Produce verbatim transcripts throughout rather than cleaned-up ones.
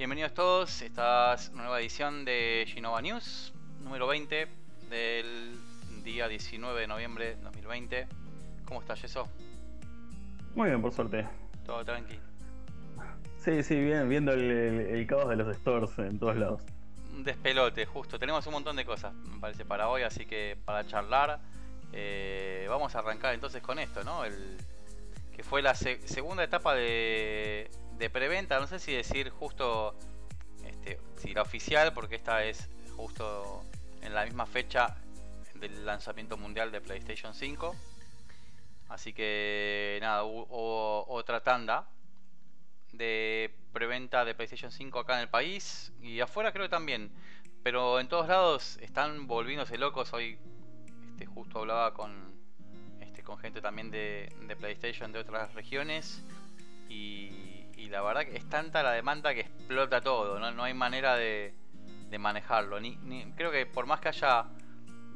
Bienvenidos todos a esta nueva edición de Ginova News, número veinte, del día diecinueve de noviembre de dos mil veinte. ¿Cómo estás, Shezo? Muy bien, por suerte. Todo tranquilo. Sí, sí, bien, viendo el, el, el caos de los stores en todos lados. Un despelote, justo. Tenemos un montón de cosas, me parece, para hoy, así que para charlar. Eh, vamos a arrancar entonces con esto, ¿no? El, que fue la se segunda etapa de, de preventa, no sé si decir justo este, si la oficial, porque esta es justo en la misma fecha del lanzamiento mundial de PlayStation cinco. Así que nada, hubo otra tanda de preventa de PlayStation cinco acá en el país y afuera creo que también, pero en todos lados están volviéndose locos hoy. Justo hablaba con este con gente también de, de PlayStation de otras regiones y, y la verdad que es tanta la demanda que explota todo, no, no hay manera de, de manejarlo, ni, ni creo que por más que haya,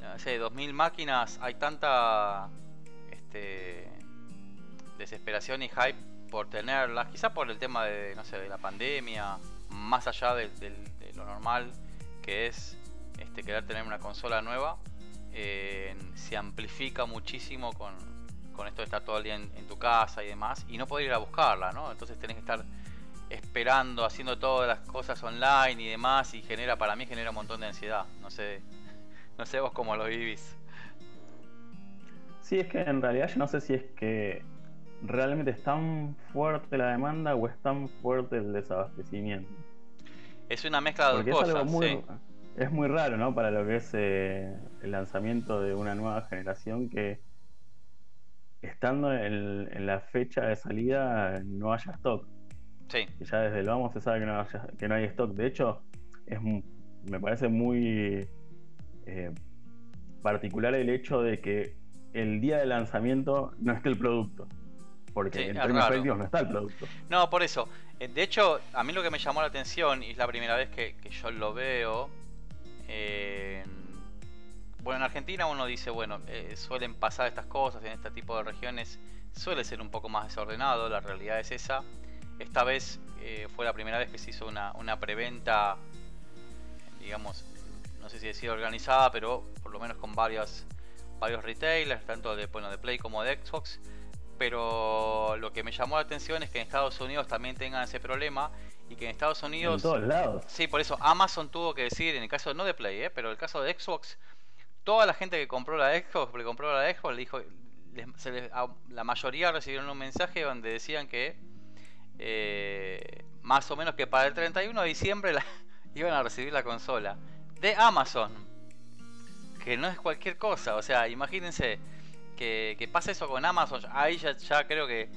no sé, dos mil máquinas, hay tanta este, desesperación y hype por tenerlas, quizá por el tema de, no sé, de la pandemia, más allá de, de, de lo normal que es este, querer tener una consola nueva. Eh, se amplifica muchísimo con, con esto de estar todo el día en, en tu casa y demás, y no poder ir a buscarla, ¿no? Entonces tenés que estar esperando, haciendo todas las cosas online y demás, y genera, para mí genera un montón de ansiedad. No sé, no sé vos cómo lo vivís. Sí, es que en realidad yo no sé si es que realmente es tan fuerte la demanda o es tan fuerte el desabastecimiento. Es una mezcla de dos cosas, muy... sí. Es muy raro, ¿no? Para lo que es eh, el lanzamiento de una nueva generación, que estando en, en la fecha de salida no haya stock. Sí. Que ya desde el vamos se sabe que no, haya, que no hay stock. De hecho, es, me parece muy eh, particular el hecho de que el día de lanzamiento no esté el producto. Porque sí, en términos prácticos no está el producto. No, por eso. De hecho, a mí lo que me llamó la atención, y es la primera vez que, que yo lo veo... Eh, bueno, en Argentina uno dice, bueno, eh, suelen pasar estas cosas en este tipo de regiones, suele ser un poco más desordenado, la realidad es esa. Esta vez eh, fue la primera vez que se hizo una, una preventa, digamos, no sé si decir organizada, pero por lo menos con varias, varios retailers, tanto de, bueno, de Play como de Xbox. Pero lo que me llamó la atención es que en Estados Unidos también tengan ese problema. Y que en Estados Unidos... En todos lados. Sí, por eso Amazon tuvo que decir, en el caso no de Play, eh, pero en el caso de Xbox, toda la gente que compró la Xbox, porque compró la Xbox, le dijo, les, se les, a, la mayoría recibieron un mensaje donde decían que eh, más o menos que para el treinta y uno de diciembre la, iban a recibir la consola de Amazon, que no es cualquier cosa. O sea, imagínense que, que pase eso con Amazon. Ahí ya, ya creo que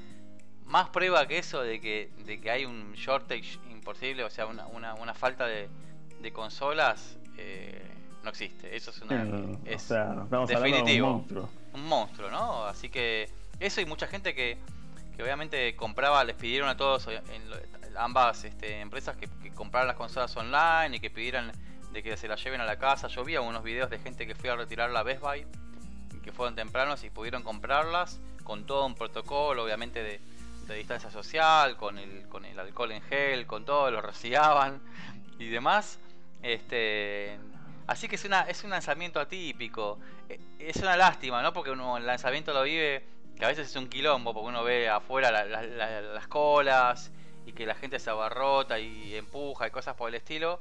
más prueba que eso de que, de que hay un shortage imposible, o sea, una, una, una falta de, de consolas, eh, no existe. Eso es una... No, es, o sea, estamos definitivo, hablando de un monstruo. Un monstruo, ¿no? Así que eso, y mucha gente que, que obviamente compraba, les pidieron a todos, en ambas este, empresas, que, que compraran las consolas online y que pidieran de que se las lleven a la casa. Yo vi algunos videos de gente que fue a retirar la Best Buy, que fueron tempranos y pudieron comprarlas con todo un protocolo, obviamente, de... de distancia social, con el, con el alcohol en gel, con todo, lo rociaban y demás. Este, así que es una, es un lanzamiento atípico. Es una lástima, ¿no? Porque uno el lanzamiento lo vive, que a veces es un quilombo, porque uno ve afuera la, la, la, las colas y que la gente se abarrota y empuja y cosas por el estilo.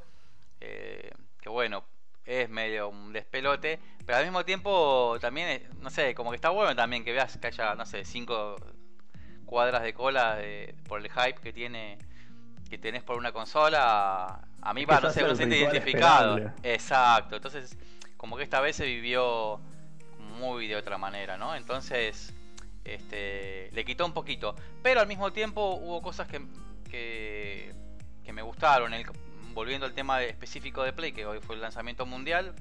Eh, que bueno, es medio un despelote, pero al mismo tiempo también, no sé, como que está bueno también que veas que haya, no sé, cinco cuadras de cola de, por el hype que tiene, que tenés por una consola. A mí va, no sé, uno siente identificado. Esperable. Exacto. Entonces, como que esta vez se vivió muy de otra manera, ¿no? Entonces, este, le quitó un poquito. Pero al mismo tiempo hubo cosas que, que, que me gustaron. El, volviendo al tema de, específico de Play, que hoy fue el lanzamiento mundial.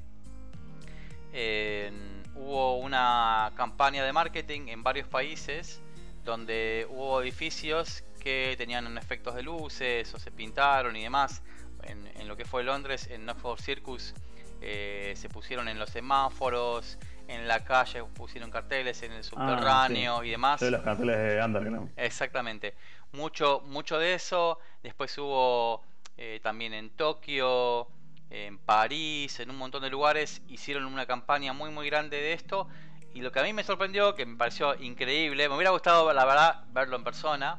Eh, hubo una campaña de marketing en varios países, donde hubo edificios que tenían efectos de luces o se pintaron y demás. En, en lo que fue Londres, en Oxford Circus, eh, se pusieron en los semáforos, en la calle pusieron carteles, en el subterráneo, ah, sí, y demás. De los carteles de underground. Exactamente. Mucho, mucho de eso. Después hubo eh, también en Tokio, en París, en un montón de lugares hicieron una campaña muy muy grande de esto. Y lo que a mí me sorprendió, que me pareció increíble, me hubiera gustado la verdad verlo en persona,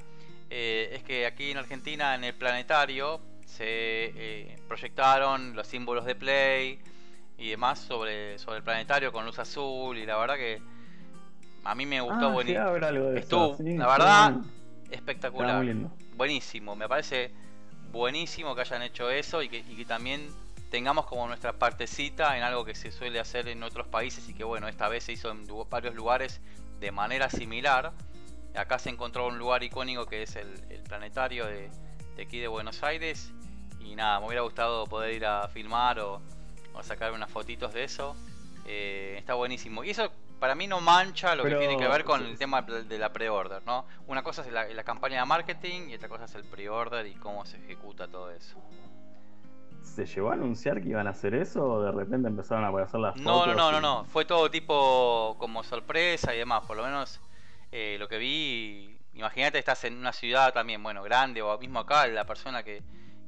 eh, es que aquí en Argentina, en el Planetario, se eh, proyectaron los símbolos de Play y demás sobre, sobre el Planetario con luz azul, y la verdad que a mí me gustó. Ah, buenísimo. Sí, algo de estuvo, eso, sí, la verdad, espectacular, buenísimo, me parece buenísimo que hayan hecho eso y que, y que también tengamos como nuestra partecita en algo que se suele hacer en otros países y que bueno, esta vez se hizo en varios lugares de manera similar. Acá se encontró un lugar icónico que es el, el Planetario de, de aquí de Buenos Aires, y nada, me hubiera gustado poder ir a filmar o, o sacar unas fotitos de eso. Eh, está buenísimo, y eso para mí no mancha lo Pero... que tiene que ver con el tema de la pre-order, ¿no? Una cosa es la, la campaña de marketing y otra cosa es el pre-order y cómo se ejecuta todo eso. ¿Se llegó a anunciar que iban a hacer eso o de repente empezaron a aparecer las no, fotos? No, no, y... no, no, fue todo tipo como sorpresa y demás, por lo menos eh, lo que vi. Imagínate, estás en una ciudad también, bueno, grande, o mismo acá, la persona que,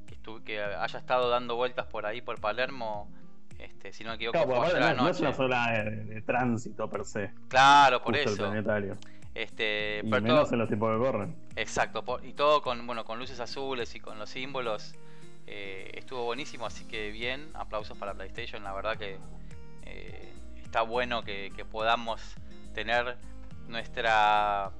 que, estuvo, que haya estado dando vueltas por ahí, por Palermo... Este, si no me equivoco, claro, fue la no, noche. No es una sola de, de tránsito per se. Claro, por eso. El planetario. Este, y pero menos todo... en los tipos que corren. Exacto, por... y todo con bueno con luces azules y con los símbolos. Eh, estuvo buenísimo, así que bien, aplausos para PlayStation. La verdad que eh, está bueno que, que podamos tener nuestra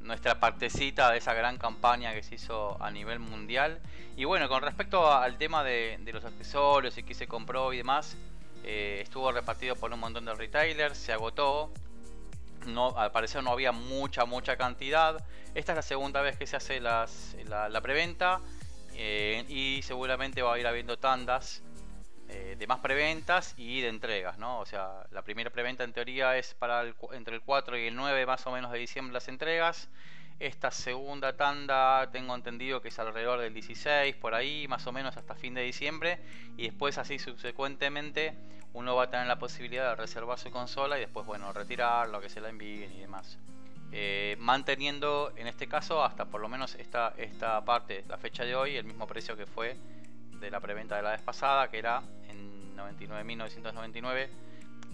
nuestra partecita de esa gran campaña que se hizo a nivel mundial. Y bueno, con respecto al tema de, de los accesorios y qué se compró y demás, eh, estuvo repartido por un montón de retailers, se agotó, no, al parecer no había mucha mucha cantidad. Esta es la segunda vez que se hace las, la, la preventa, eh, y seguramente va a ir habiendo tandas eh, de más preventas y de entregas, ¿no? O sea, la primera preventa en teoría es para el, entre el cuatro y el nueve más o menos de diciembre las entregas. Esta segunda tanda tengo entendido que es alrededor del dieciséis, por ahí, más o menos hasta fin de diciembre. Y después así subsecuentemente uno va a tener la posibilidad de reservar su consola y después, bueno, retirar lo que se la envíen y demás. Eh, manteniendo en este caso hasta por lo menos esta, esta parte, la fecha de hoy, el mismo precio que fue de la preventa de la vez pasada, que era en noventa y nueve mil novecientos noventa y nueve,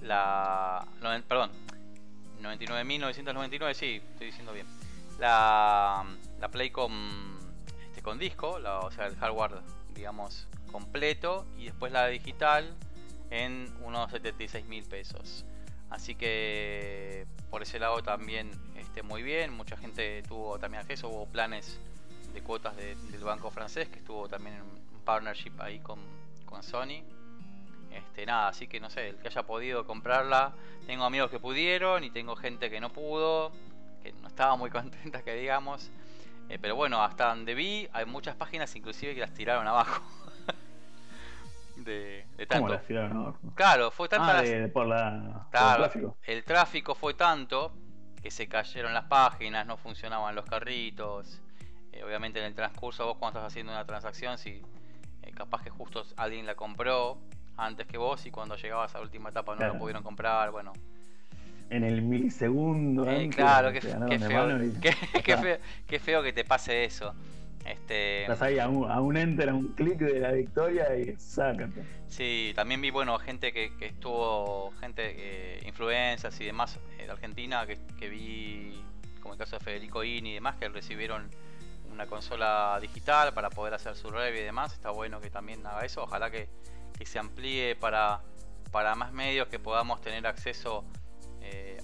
la... No, perdón, noventa y nueve mil novecientos noventa y nueve, sí, estoy diciendo bien. La, la Play con, este, con disco, la, o sea el hardware digamos completo, y después la digital en unos setenta y seis mil pesos. Así que por ese lado también este, muy bien, mucha gente tuvo también acceso, hubo planes de cuotas de, del banco francés que estuvo también en un partnership ahí con, con Sony. Este, nada, así que no sé, el que haya podido comprarla, tengo amigos que pudieron y tengo gente que no pudo, no estaba muy contenta que digamos, eh, pero bueno, hasta donde vi hay muchas páginas inclusive que las tiraron abajo de, de tanto. ¿Cómo las tiraron abajo? Claro, fue tanta ah, las... de, por la... claro, por el tráfico. El tráfico fue tanto que se cayeron las páginas, no funcionaban los carritos. Eh, obviamente en el transcurso vos cuando estás haciendo una transacción, si eh, capaz que justo alguien la compró antes que vos y cuando llegabas a la última etapa no claro. la pudieron comprar, bueno. En el milisegundo eh, claro, qué, qué, feo, y... qué, qué, feo, qué feo que te pase eso. Este... Estás ahí a un, a un enter, a un clic de la victoria y sácate. Sí, también vi, bueno, gente que, que estuvo, gente, eh, influencers y demás de Argentina, que, que vi, como el caso de Federico Ini y demás, que recibieron una consola digital para poder hacer su review y demás. Está bueno que también haga eso, ojalá que, que se amplíe para, para más medios, que podamos tener acceso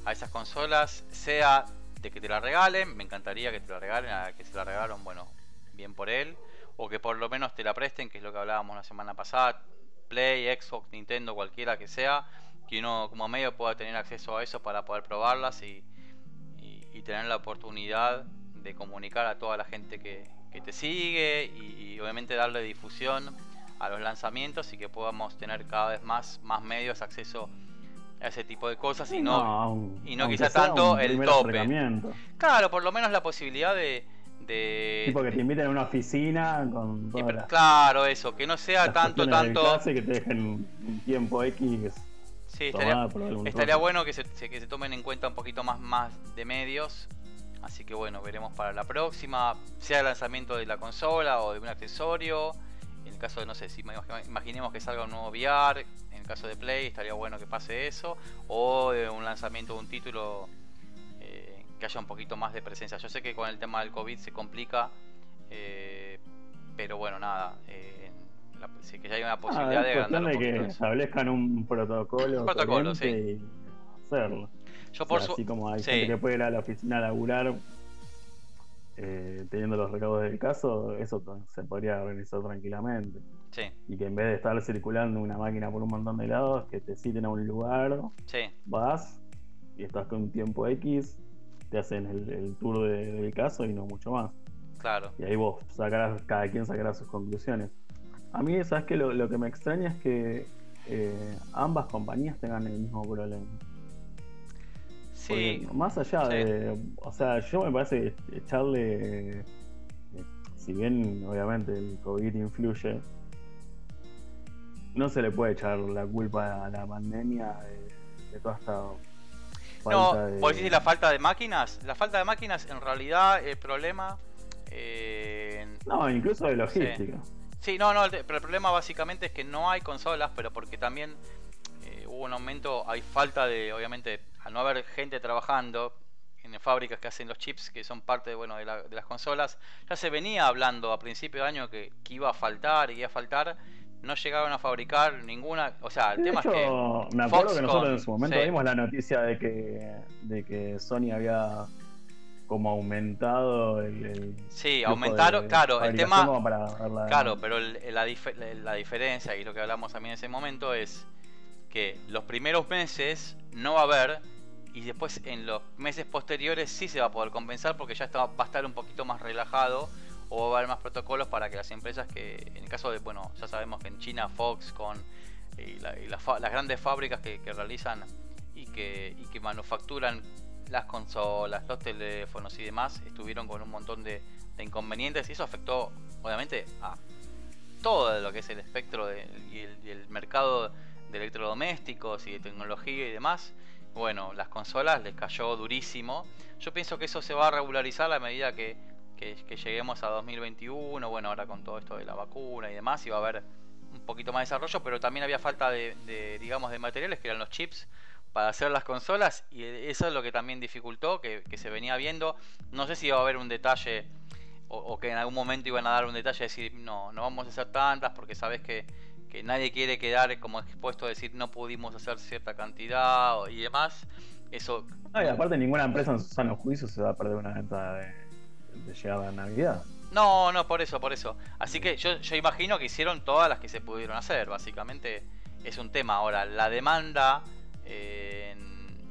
a esas consolas, sea de que te la regalen, me encantaría que te la regalen, a que se la regalaron, bueno, bien por él, o que por lo menos te la presten, que es lo que hablábamos la semana pasada, Play, Xbox, Nintendo, cualquiera que sea, que uno como medio pueda tener acceso a eso para poder probarlas y, y, y tener la oportunidad de comunicar a toda la gente que, que te sigue y, y obviamente darle difusión a los lanzamientos y que podamos tener cada vez más, más medios, acceso a ese tipo de cosas y no, no, un, y no quizá tanto el tope. Claro, por lo menos la posibilidad de... de tipo que de, te inviten a una oficina con todas eh, las, claro, eso, que no sea tanto, tanto... Clase, que te dejen un tiempo X. Sí, estaría, estaría bueno que se, que se tomen en cuenta un poquito más, más de medios. Así que bueno, veremos para la próxima, sea el lanzamiento de la consola o de un accesorio. En el caso de, no sé, si imaginemos que salga un nuevo V R, en el caso de Play estaría bueno que pase eso, o de un lanzamiento de un título eh, que haya un poquito más de presencia. Yo sé que con el tema del COVID se complica, eh, pero bueno, nada, eh, la, sí que ya hay una posibilidad ah, de agrandar un poquito que eso. Establezcan un protocolo, un protocolo sí. Y hacerlo. Yo o sea, por su... Así como hay sí. gente que puede ir a la oficina a laburar Eh, teniendo los recaudos del caso, eso se podría organizar tranquilamente. Sí. Y que en vez de estar circulando una máquina por un montón de lados, que te citen a un lugar, sí. vas y estás con un tiempo X, te hacen el, el tour de, del caso y no mucho más. Claro. Y ahí vos sacarás, cada quien sacará sus conclusiones. A mí, ¿sabes qué? Lo, lo que me extraña es que eh, ambas compañías tengan el mismo problema. Sí, más allá sí. de, o sea, yo me parece que echarle, eh, si bien obviamente el COVID influye, no se le puede echar la culpa a la pandemia de, de toda esta falta de... No, vos decís la falta de máquinas, la falta de máquinas en realidad el problema... Eh... No, incluso de logística. Sí, sí no, no, pero el problema básicamente es que no hay consolas, pero porque también eh, hubo un aumento, hay falta de, obviamente... Al no haber gente trabajando en fábricas que hacen los chips, que son parte bueno, de, la, de las consolas, ya se venía hablando a principio de año que, que iba a faltar y iba a faltar. No llegaron a fabricar ninguna. O sea, el de tema hecho, es que. Me acuerdo Foxconn, que nosotros en su momento sí. vimos la noticia de que, de que Sony había como aumentado el. el sí, aumentaron, de, claro, el tema. Para verla, claro, pero el, la, dif la diferencia, y lo que hablamos también en ese momento, es que los primeros meses no va a haber. Y después en los meses posteriores sí se va a poder compensar porque ya está, va a estar un poquito más relajado o va a haber más protocolos para que las empresas que, en el caso de, bueno, ya sabemos que en China, Foxconn y, la, y la, las grandes fábricas que, que realizan y que, y que manufacturan las consolas, los teléfonos y demás, estuvieron con un montón de, de inconvenientes y eso afectó obviamente a todo lo que es el espectro de, y, el, y el mercado de electrodomésticos y de tecnología y demás. Bueno, las consolas les cayó durísimo. Yo pienso que eso se va a regularizar a medida que, que, que lleguemos a dos mil veintiuno. Bueno, ahora con todo esto de la vacuna y demás, iba a haber un poquito más de desarrollo, pero también había falta de, de, digamos, de materiales que eran los chips para hacer las consolas, y eso es lo que también dificultó, que, que se venía viendo. No sé si iba a haber un detalle o, o que en algún momento iban a dar un detalle, decir, no, no vamos a hacer tantas porque sabes que que nadie quiere quedar como expuesto a decir no pudimos hacer cierta cantidad y demás. Eso. No, y aparte ninguna empresa en su sano juicio se va a perder una venta de, de llegada a Navidad. No, no, por eso, por eso. Así que yo, yo imagino que hicieron todas las que se pudieron hacer. Básicamente es un tema. Ahora, la demanda eh,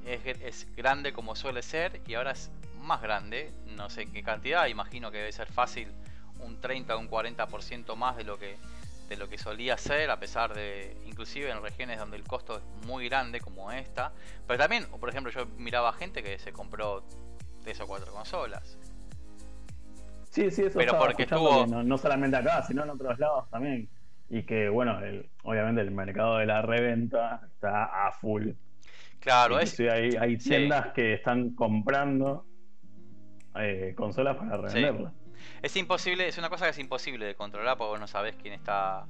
es, es grande como suele ser y ahora es más grande. No sé en qué cantidad, imagino que debe ser fácil un treinta o un cuarenta por ciento más de lo que... de lo que solía ser, a pesar de inclusive en regiones donde el costo es muy grande como esta, pero también, por ejemplo, yo miraba gente que se compró tres o cuatro consolas. Sí, sí, eso pero porque estuvo... no, no solamente acá, sino en otros lados también, y que bueno, el, obviamente el mercado de la reventa está a full. Claro, es... hay, hay tiendas sí. que están comprando eh, consolas para revenderlas. Sí. Es imposible, es una cosa que es imposible de controlar porque vos no sabés quién está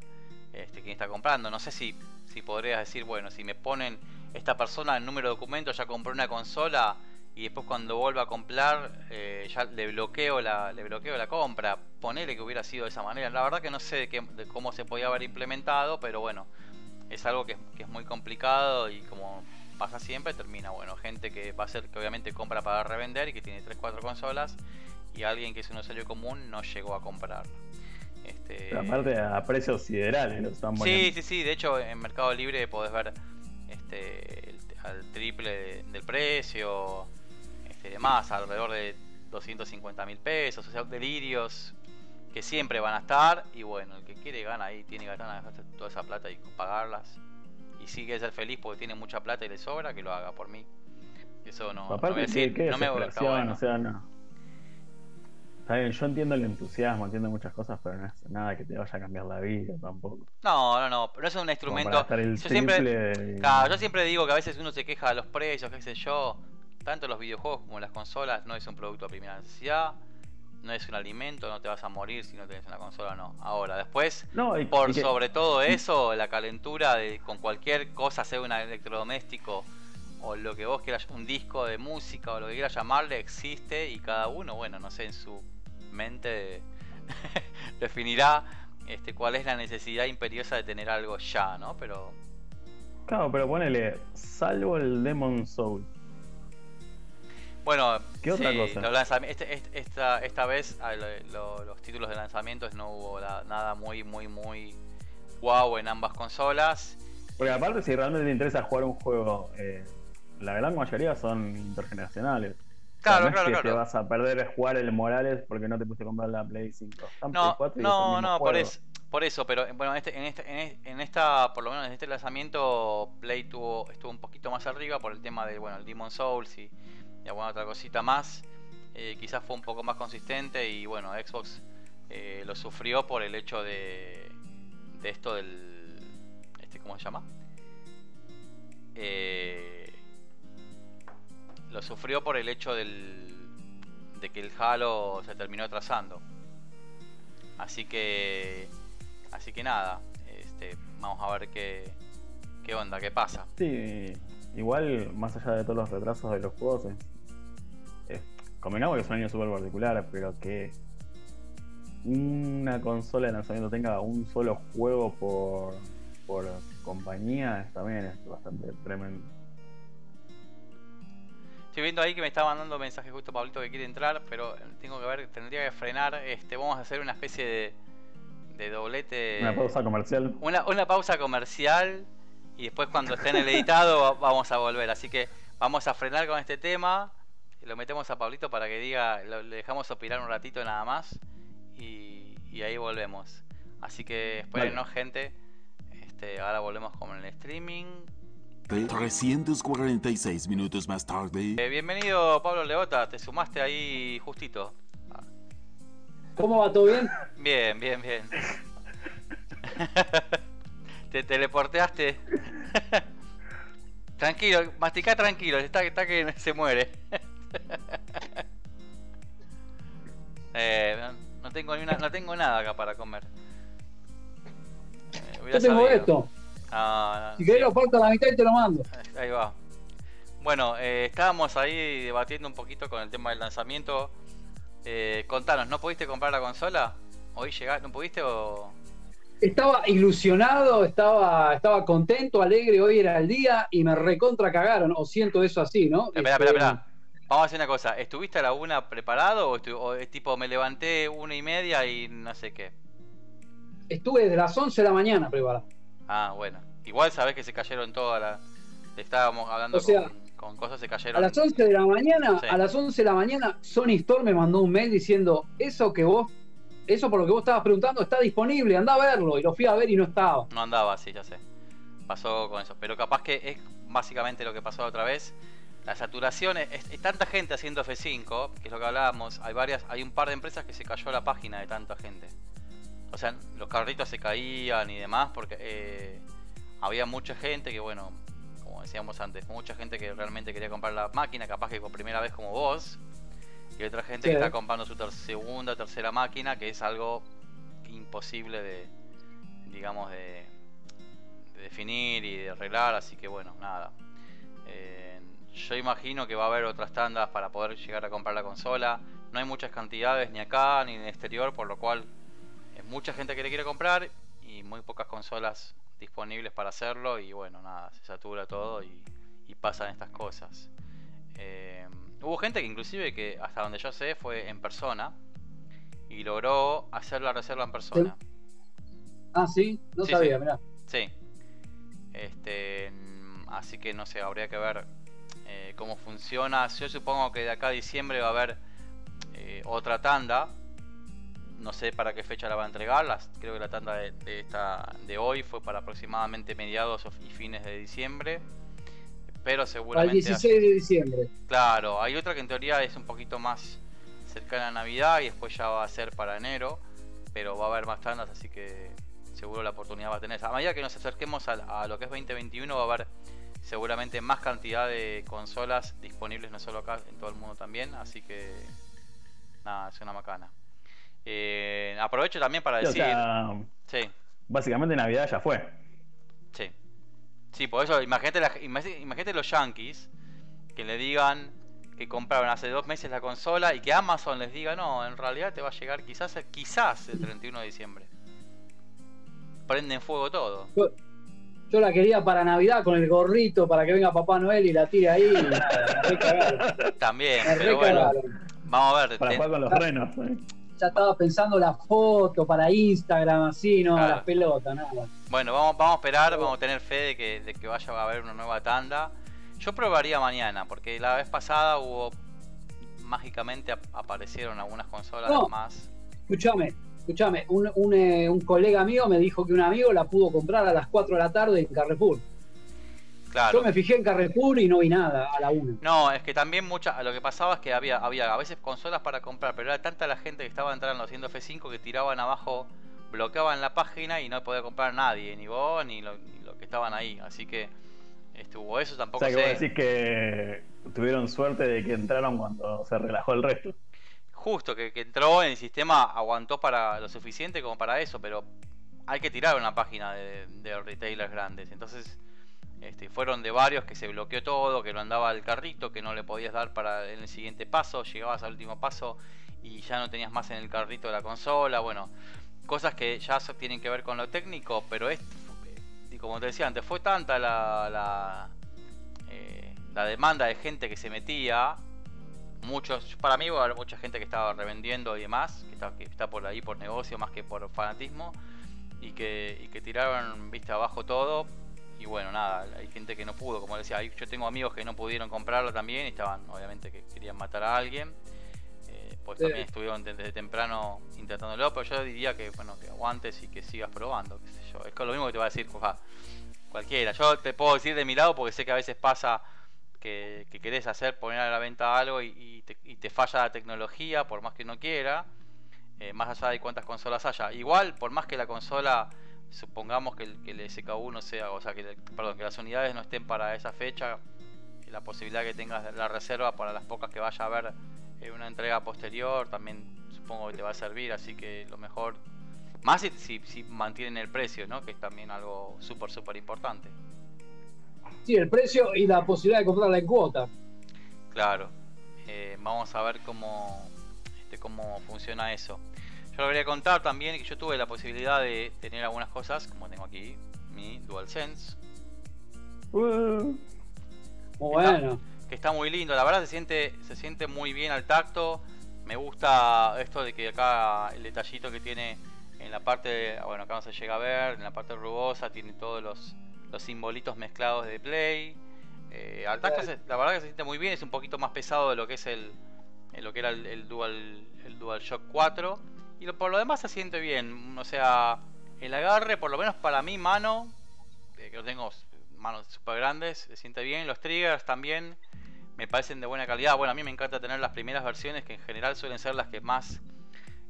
este, quién está comprando. No sé si, si podrías decir, bueno, si me ponen esta persona el número de documento, ya compró una consola y después cuando vuelva a comprar eh, ya le bloqueo la le bloqueo la compra. Ponele que hubiera sido de esa manera. La verdad que no sé de, qué, de cómo se podía haber implementado, pero bueno, es algo que, que es muy complicado y como pasa siempre termina, bueno, gente que va a ser que obviamente compra para revender y que tiene tres cuatro consolas. Y alguien que es un usuario común no llegó a comprarlo. Este... Aparte a precios siderales los están poniendo. Sí, sí, sí. De hecho, en Mercado Libre podés ver este, el, al triple de, del precio, este, demás, alrededor de doscientos cincuenta mil pesos. O sea, delirios que siempre van a estar. Y bueno, el que quiere gana ahí, tiene que ganar toda esa plata y pagarlas. Y si quiere ser feliz porque tiene mucha plata y le sobra, que lo haga por mí. Eso no, aparte, no me, decir, no me voy a acabar, ¿no? O sea, no. Yo entiendo el entusiasmo, entiendo muchas cosas, pero no es nada que te vaya a cambiar la vida tampoco. No, no, no, pero eso es un instrumento. Yo siempre, de... claro, yo siempre digo que a veces uno se queja de los precios, qué sé yo. Tanto los videojuegos como las consolas no es un producto de primera necesidad. no es un alimento, no te vas a morir si no tenés una consola, no. Ahora, después, no, y, por y que... sobre todo eso, la calentura de, con cualquier cosa, sea un electrodoméstico o lo que vos quieras, un disco de música o lo que quieras llamarle, existe, y cada uno, bueno, no sé, en su mente de... definirá este, cuál es la necesidad imperiosa de tener algo ya, ¿no? Pero... claro, pero ponele, salvo el Demon's Souls. Bueno, ¿qué otra sí, cosa? Los este, este, esta, esta vez lo, los títulos de lanzamientos no hubo la, nada muy, muy, muy guau en ambas consolas. Porque aparte, si realmente te interesa jugar un juego, eh, la gran mayoría son intergeneracionales. Claro, o sea, no claro, es que claro. Te vas a perder jugar el Morales porque no te puse a comprar la Play cinco. No, Play cuatro no, no, por eso, por eso, pero bueno, este, en, este, en esta, por lo menos en este lanzamiento, Play tuvo, estuvo un poquito más arriba por el tema de, bueno, el Demon's Souls y, y alguna otra cosita más. Eh, quizás fue un poco más consistente y bueno, Xbox eh, lo sufrió por el hecho de, de esto del, este, ¿cómo se llama? Eh... Lo sufrió por el hecho del, de que el Halo se terminó atrasando. Así que, así que nada, este, vamos a ver qué, qué onda, qué pasa. Sí, igual más allá de todos los retrasos de los juegos, eh, eh, combinamos que es un año súper particular, pero que una consola de lanzamiento tenga un solo juego por, por compañía también es bastante tremendo. Estoy viendo ahí que me está mandando mensaje justo Pablito que quiere entrar, pero tengo que ver, tendría que frenar. Este, vamos a hacer una especie de, de doblete. Una pausa comercial. Una, una pausa comercial y después cuando esté en el editado vamos a volver. Así que vamos a frenar con este tema. Lo metemos a Pablito para que diga, lo, le dejamos opinar un ratito nada más y, y ahí volvemos. Así que espérenos, vale, gente. Este, ahora volvemos con el streaming. trescientos cuarenta y seis minutos más tarde. Eh, bienvenido, Pablo Leota, te sumaste ahí justito. ¿Cómo va? ¿Todo bien? Bien, bien, bien. Te teleporteaste. Tranquilo, masticá tranquilo, está, está que se muere. eh, no tengo ni una, no tengo nada acá para comer. Eh, Yo tengo esto. Ah, si querés lo parto a la mitad y te lo mando. Ahí va. Bueno, eh, estábamos ahí debatiendo un poquito con el tema del lanzamiento. eh, Contanos, ¿no pudiste comprar la consola? ¿Hoy llegaste? ¿No pudiste? O... Estaba ilusionado, estaba, estaba contento, alegre, hoy era el día. Y me recontra cagaron, o siento eso así, ¿no? Espera, espera, espera. Vamos a hacer una cosa, ¿estuviste a la una preparado? ¿O, o es tipo me levanté una y media y no sé qué? Estuve desde las once de la mañana preparado. Ah, bueno. Igual sabés que se cayeron todas las... Estábamos hablando, o sea, con, con cosas, se cayeron... A las once de la mañana, sí. A las once de la mañana, Sony Store me mandó un mail diciendo eso que vos... Eso por lo que vos estabas preguntando está disponible, andá a verlo. Y lo fui a ver y no estaba. No andaba, sí, ya sé. Pasó con eso. Pero capaz que es básicamente lo que pasó la otra vez. La saturación, es, es, es tanta gente haciendo F cinco, que es lo que hablábamos. Hay varias, hay un par de empresas que se cayó la página de tanta gente. O sea, los carritos se caían y demás porque eh, había mucha gente que, bueno, como decíamos antes, mucha gente que realmente quería comprar la máquina, capaz que por primera vez como vos, y otra gente sí, que está comprando su ter segunda o tercera máquina, que es algo imposible de, digamos, de, de definir y de arreglar, así que bueno, nada. Eh, yo imagino que va a haber otras tandas para poder llegar a comprar la consola. No hay muchas cantidades ni acá ni en el exterior, por lo cual... mucha gente que le quiere comprar y muy pocas consolas disponibles para hacerlo, y bueno, nada, se satura todo y, y pasan estas cosas. Eh, hubo gente que inclusive, que hasta donde yo sé, fue en persona y logró hacer la reserva en persona. ¿Sí? Ah, sí, no sí, sabía, sí. Mirá. Sí. Este, así que no sé, habría que ver eh, cómo funciona. Yo supongo que de acá a diciembre va a haber eh, otra tanda. No sé para qué fecha la va a entregar. Las, creo que la tanda de, de, esta, de hoy fue para aproximadamente mediados y fines de diciembre. Pero seguramente... Al dieciséis de diciembre. Claro, hay otra que en teoría es un poquito más cercana a Navidad y después ya va a ser para enero. Pero va a haber más tandas, así que seguro la oportunidad va a tener. A medida que nos acerquemos a, a lo que es veinte veintiuno va a haber seguramente más cantidad de consolas disponibles, no solo acá, en todo el mundo también. Así que... nada, es una macana. Eh, aprovecho también para sí, decir... O sea, sí. Básicamente Navidad ya fue. Sí. Sí, por eso imagínate, la, imagínate los yankees que le digan que compraron hace dos meses la consola y que Amazon les diga, no, en realidad te va a llegar quizás, quizás el treinta y uno de diciembre. Prenden fuego todo. Yo, yo la quería para Navidad con el gorrito para que venga Papá Noel y la tire ahí. Y la, la también, la pero bueno. Vamos a ver. Para jugar con los renos. ¿Eh? Ya estaba pensando la foto para Instagram, así, no, claro. Las pelotas, nada. Bueno, vamos, vamos a esperar, vamos a tener fe de que, de que vaya a haber una nueva tanda. Yo probaría mañana, porque la vez pasada hubo, mágicamente aparecieron algunas consolas no, más. Escúchame, escúchame, un, un, eh, un colega mío me dijo que un amigo la pudo comprar a las cuatro de la tarde en Carrefour. Claro. Yo me fijé en Carrefour y no vi nada a la una. No, es que también mucha, lo que pasaba es que había, había a veces consolas para comprar, pero era tanta la gente que estaba entrando haciendo F cinco que tiraban abajo, bloqueaban la página y no podía comprar nadie, ni vos, ni los lo que estaban ahí. Así que estuvo eso, tampoco sé. O sea, que vos decís que tuvieron suerte de que entraron cuando se relajó el resto. Justo, que, que entró en el sistema, aguantó para lo suficiente como para eso, pero hay que tirar una página de, de retailers grandes, entonces... Este, fueron de varios que se bloqueó todo, que no andaba el carrito, que no le podías dar para en el siguiente paso, llegabas al último paso y ya no tenías más en el carrito de la consola. Bueno, cosas que ya tienen que ver con lo técnico, pero es, y como te decía antes, fue tanta la, la, eh, la demanda de gente que se metía, muchos, para mí hubo mucha gente que estaba revendiendo y demás, que está, que está por ahí por negocio más que por fanatismo, y que, y que tiraron vista abajo todo. Y bueno, nada, hay gente que no pudo, como decía, yo tengo amigos que no pudieron comprarlo también y estaban, obviamente, que querían matar a alguien. Eh, pues sí. También estuvieron desde temprano intentándolo, pero yo diría que, bueno, que aguantes y que sigas probando, qué sé yo. Es lo mismo que te va a decir oja, cualquiera. Yo te puedo decir de mi lado porque sé que a veces pasa que, que querés hacer, poner a la venta algo y, y, te, y te falla la tecnología, por más que no quiera, eh, más allá de cuántas consolas haya. Igual, por más que la consola... Supongamos que el, que el S K U no sea, o sea, que, perdón, que las unidades no estén para esa fecha, que la posibilidad que tengas la reserva para las pocas que vaya a haber en una entrega posterior también supongo que te va a servir, así que lo mejor, más si, si mantienen el precio, ¿no? Que es también algo súper, súper importante. Sí, el precio y la posibilidad de comprarla en cuota. Claro, eh, vamos a ver cómo, este, cómo funciona eso. Yo le voy a contar también que yo tuve la posibilidad de tener algunas cosas, como tengo aquí mi DualSense. Muy bueno. Está, que está muy lindo, la verdad se siente, se siente muy bien al tacto. Me gusta esto de que acá el detallito que tiene en la parte, bueno, acá no se llega a ver, en la parte rugosa tiene todos los, los simbolitos mezclados de Play. Eh, al tacto se, la verdad que se siente muy bien, es un poquito más pesado de lo que es el, lo que era el, el Dual, el DualShock cuatro. Y por lo demás se siente bien, o sea, el agarre, por lo menos para mi mano, eh, que no tengo manos super grandes, se siente bien. Los triggers también me parecen de buena calidad. Bueno, a mí me encanta tener las primeras versiones, que en general suelen ser las que más,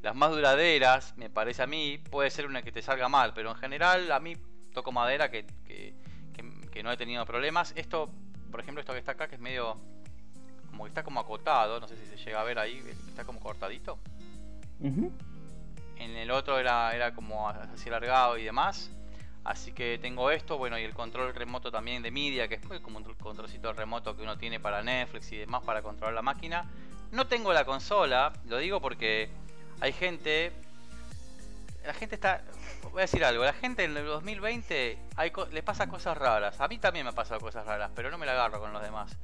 las más duraderas, me parece a mí. Puede ser una que te salga mal, pero en general a mí toco madera que, que, que, que no he tenido problemas. Esto, por ejemplo, esto que está acá, que es medio, como que está como acotado, no sé si se llega a ver ahí, está como cortadito. Uh-huh. En el otro era, era como así alargado y demás. Así que tengo esto, bueno, y el control remoto también de media, que es como un controlcito remoto que uno tiene para Netflix y demás para controlar la máquina. No tengo la consola, lo digo porque hay gente... La gente está... Voy a decir algo, la gente en el dos mil veinte hay, le pasa cosas raras. A mí también me han pasado cosas raras, pero no me la agarro con los demás.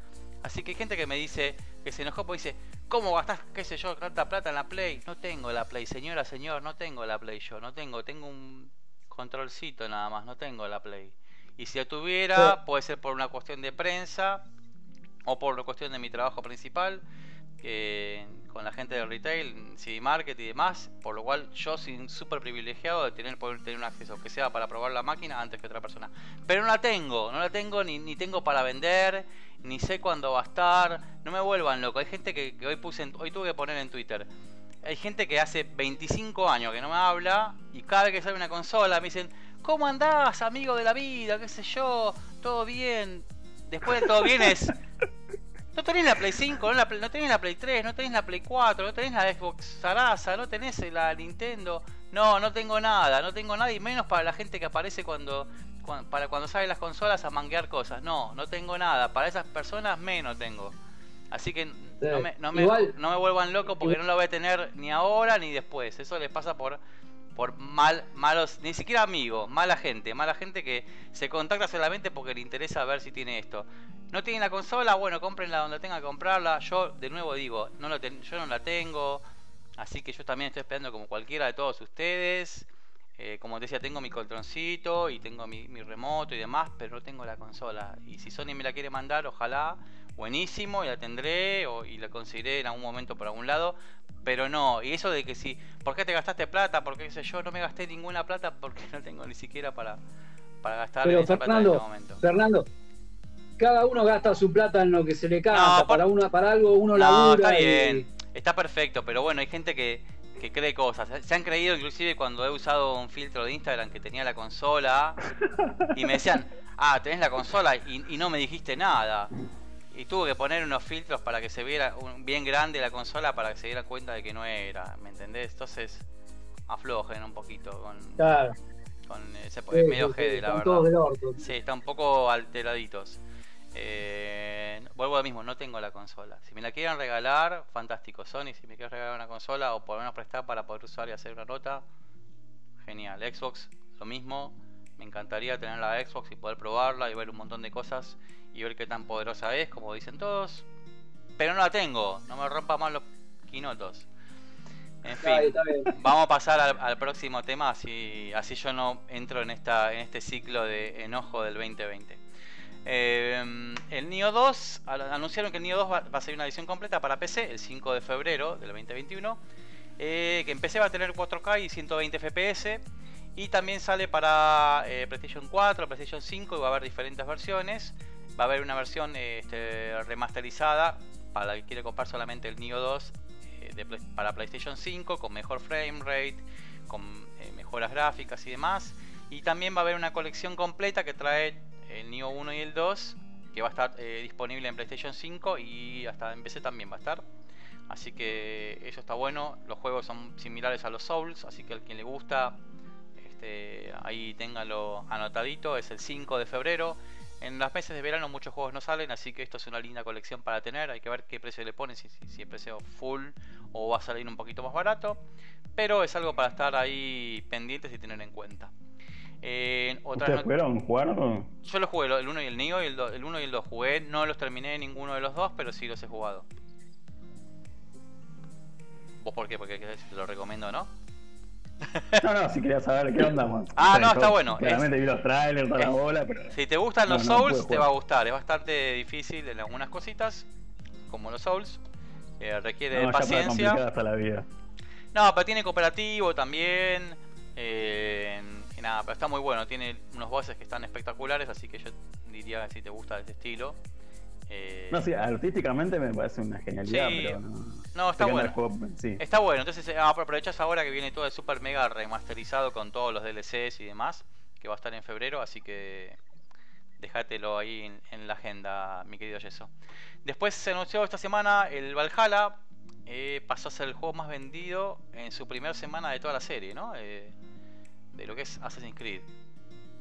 Así que hay gente que me dice, que se enojó porque dice... ¿Cómo gastás, qué sé yo, tanta plata en la Play? No tengo la Play, señora, señor, no tengo la Play yo, no tengo, tengo un controlcito nada más, no tengo la Play. Y si la tuviera, sí, puede ser por una cuestión de prensa o por una cuestión de mi trabajo principal, eh, con la gente de retail, C D Market y demás, por lo cual yo soy súper privilegiado de tener, poder tener un acceso, aunque sea para probar la máquina antes que otra persona. Pero no la tengo, no la tengo ni, ni tengo para vender, ni sé cuándo va a estar. No me vuelvan loco. Hay gente que, que hoy puse en, hoy tuve que poner en Twitter. Hay gente que hace veinticinco años que no me habla y cada vez que sale una consola me dicen, ¿cómo andás, amigo de la vida? ¿Qué sé yo? ¿Todo bien? Después de todo bien es... No tenés la Play cinco, no, la, no tenés la Play tres, no tenés la Play cuatro, no tenés la Xbox Sarasa, no tenés la Nintendo. No, no tengo nada, no tengo nada, y menos para la gente que aparece cuando, cuando para cuando salen las consolas a manguear cosas. No, no tengo nada, para esas personas menos tengo. Así que no me, no me, igual, no me vuelvan loco porque no lo voy a tener ni ahora ni después. Eso les pasa por... por mal, malos, ni siquiera amigos, mala gente, mala gente que se contacta solamente porque le interesa ver si tiene esto. No tienen la consola, bueno, cómprenla donde tengan que comprarla. Yo de nuevo digo, no lo ten, yo no la tengo, así que yo también estoy esperando como cualquiera de todos ustedes. Eh, como te decía, tengo mi controlcito y tengo mi, mi remoto y demás, pero no tengo la consola. Y si Sony me la quiere mandar, ojalá, buenísimo, y la tendré o, y la conseguiré en algún momento por algún lado. Pero no, y eso de que si, ¿por qué te gastaste plata? Porque qué sé yo, no me gasté ninguna plata porque no tengo ni siquiera para, para gastar. Pero esa Fernando, plata en este momento. Fernando, cada uno gasta su plata en lo que se le canta, no, por... para uno, para algo uno no, labura. Está bien, y... está perfecto, pero bueno, hay gente que, que cree cosas. Se han creído inclusive cuando he usado un filtro de Instagram que tenía la consola y me decían, ah, tenés la consola y, y no me dijiste nada. Y tuve que poner unos filtros para que se viera un, bien grande la consola para que se diera cuenta de que no era, ¿me entendés? Entonces aflojen un poquito con, claro, con ese sí, medio G de sí, la verdad. Todos del orto. Sí, están un poco alteraditos. Eh, vuelvo a lo mismo, no tengo la consola. Si me la quieren regalar, fantástico. Sony, si me quieren regalar una consola o por lo menos prestar para poder usar y hacer una nota, genial. Xbox, lo mismo. Me encantaría tener la Xbox y poder probarla y ver un montón de cosas y ver qué tan poderosa es, como dicen todos. Pero no la tengo, no me rompa más los quinotos. En está fin, bien, bien. Vamos a pasar al, al próximo tema, así, así yo no entro en, esta, en este ciclo de enojo del veinte veinte. Eh, el Nioh dos, anunciaron que el Nioh dos va, va a ser una edición completa para P C el cinco de febrero del dos mil veintiuno. Eh, que en P C va a tener cuatro K y ciento veinte F P S. Y también sale para eh, PlayStation cuatro, PlayStation cinco, y va a haber diferentes versiones. Va a haber una versión eh, este, remasterizada para el que quiere comprar solamente el Nioh dos eh, de, para PlayStation cinco, con mejor frame rate, con eh, mejoras gráficas y demás. Y también va a haber una colección completa que trae el Nioh uno y el dos, que va a estar eh, disponible en PlayStation cinco y hasta en P C también va a estar. Así que eso está bueno. Los juegos son similares a los Souls, así que al quien le gusta... Este, ahí téngalo anotadito, es el cinco de febrero. En las meses de verano muchos juegos no salen, así que esto es una linda colección para tener. Hay que ver qué precio le ponen, si, si, si el precio full o va a salir un poquito más barato, pero es algo para estar ahí pendientes y tener en cuenta. Eh, otra ¿Ustedes fueron jugarlo? Yo los jugué, el uno y el Nioh, y el uno y el dos jugué, no los terminé ninguno de los dos, pero sí los he jugado. ¿Vos por qué? Porque te lo recomiendo, ¿no? No, no, si quería saber qué onda, man. Ah, o sea, no, está bueno. Claramente es... vi los trailers, toda es... la bola, pero... Si te gustan los no, Souls, no te va a gustar. Es bastante difícil en algunas cositas, como los Souls. Eh, requiere no, paciencia. Hasta la vida. No, pero tiene cooperativo también. Eh, y nada, pero está muy bueno. Tiene unos bosses que están espectaculares, así que yo diría que si te gusta ese estilo. Eh... No, sí, artísticamente me parece una genialidad, sí, pero no... No, está bueno. Juego, sí. Está bueno, entonces aprovechás ahora que viene todo el super mega remasterizado con todos los D L Cs y demás, que va a estar en febrero, así que dejátelo ahí en, en la agenda, mi querido Yeso. Después se anunció esta semana el Valhalla, eh, pasó a ser el juego más vendido en su primera semana de toda la serie, ¿no? Eh, de lo que es Assassin's Creed.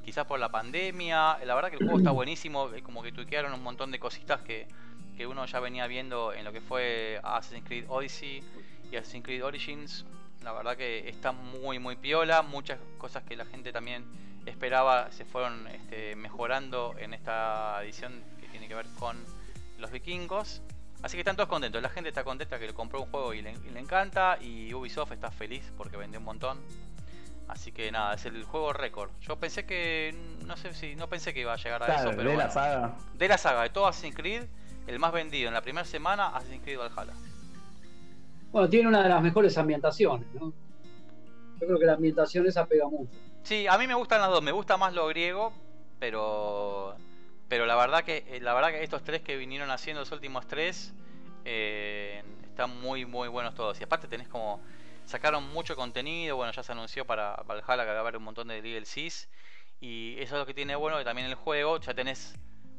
Quizás por la pandemia, la verdad que el juego está buenísimo, como que tuitearon un montón de cositas que, que uno ya venía viendo en lo que fue Assassin's Creed Odyssey y Assassin's Creed Origins. La verdad que está muy muy piola, muchas cosas que la gente también esperaba se fueron este, mejorando en esta edición que tiene que ver con los vikingos. Así que están todos contentos, la gente está contenta que le compró un juego y le, y le encanta, y Ubisoft está feliz porque vendió un montón. Así que nada, es el juego récord. Yo pensé que, no sé si, no pensé que iba a llegar a claro, eso, pero de bueno, la saga. De la saga, de todo Assassin's Creed, el más vendido en la primera semana, Assassin's Creed Valhalla. Bueno, tiene una de las mejores ambientaciones, ¿no? Yo creo que la ambientación esa pega mucho. Sí, a mí me gustan las dos, me gusta más lo griego, pero pero la verdad que la verdad que estos tres que vinieron haciendo, los últimos tres, eh, están muy muy buenos todos. Y aparte tenés como... Sacaron mucho contenido, bueno, ya se anunció para Valhalla que va a haber un montón de D L Cs. Y eso es lo que tiene bueno, que también el juego, ya tenés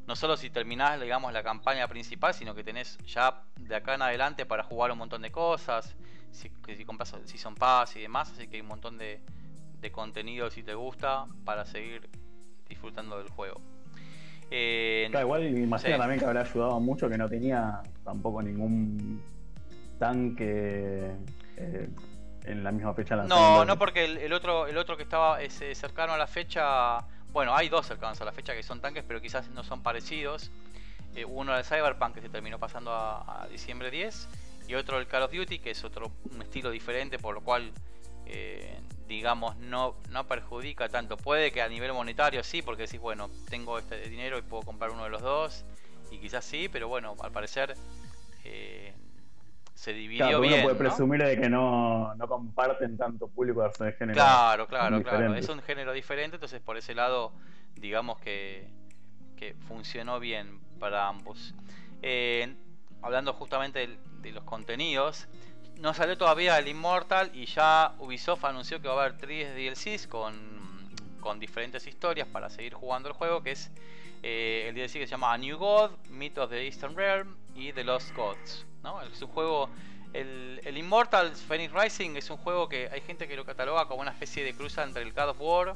no solo si terminás, digamos, la campaña principal, sino que tenés ya de acá en adelante para jugar un montón de cosas, si, si compras Season Pass y demás, así que hay un montón de, de contenido si te gusta para seguir disfrutando del juego. Eh, claro, igual me imagino sí. también que habrá ayudado mucho que no tenía tampoco ningún tanque eh, en la misma fecha lanzado. No, no, porque el, el otro el otro que estaba es, cercano a la fecha, bueno, hay dos cercanos a la fecha que son tanques, pero quizás no son parecidos. Eh, uno era el Cyberpunk, que se terminó pasando a, a diciembre diez, y otro el Call of Duty, que es otro un estilo diferente, por lo cual eh, digamos, no, no perjudica tanto. Puede que a nivel monetario sí, porque decís, bueno, tengo este dinero y puedo comprar uno de los dos, y quizás sí, pero bueno, al parecer eh, se dividió claro, bien. Uno puede, ¿no?, presumir de que no, no comparten tanto público de género. Claro, claro, claro. Es un género diferente, entonces por ese lado, digamos que, que funcionó bien para ambos. Eh, hablando justamente de, de los contenidos, no salió todavía el Immortal y ya Ubisoft anunció que va a haber tres D L Cs con, con diferentes historias para seguir jugando el juego, que es eh, el D L C que se llama A New God, Myth of the Eastern Realm y The Lost Gods, ¿no? Es un juego, el, el Immortal Fenyx Rising es un juego que hay gente que lo cataloga como una especie de cruza entre el God of War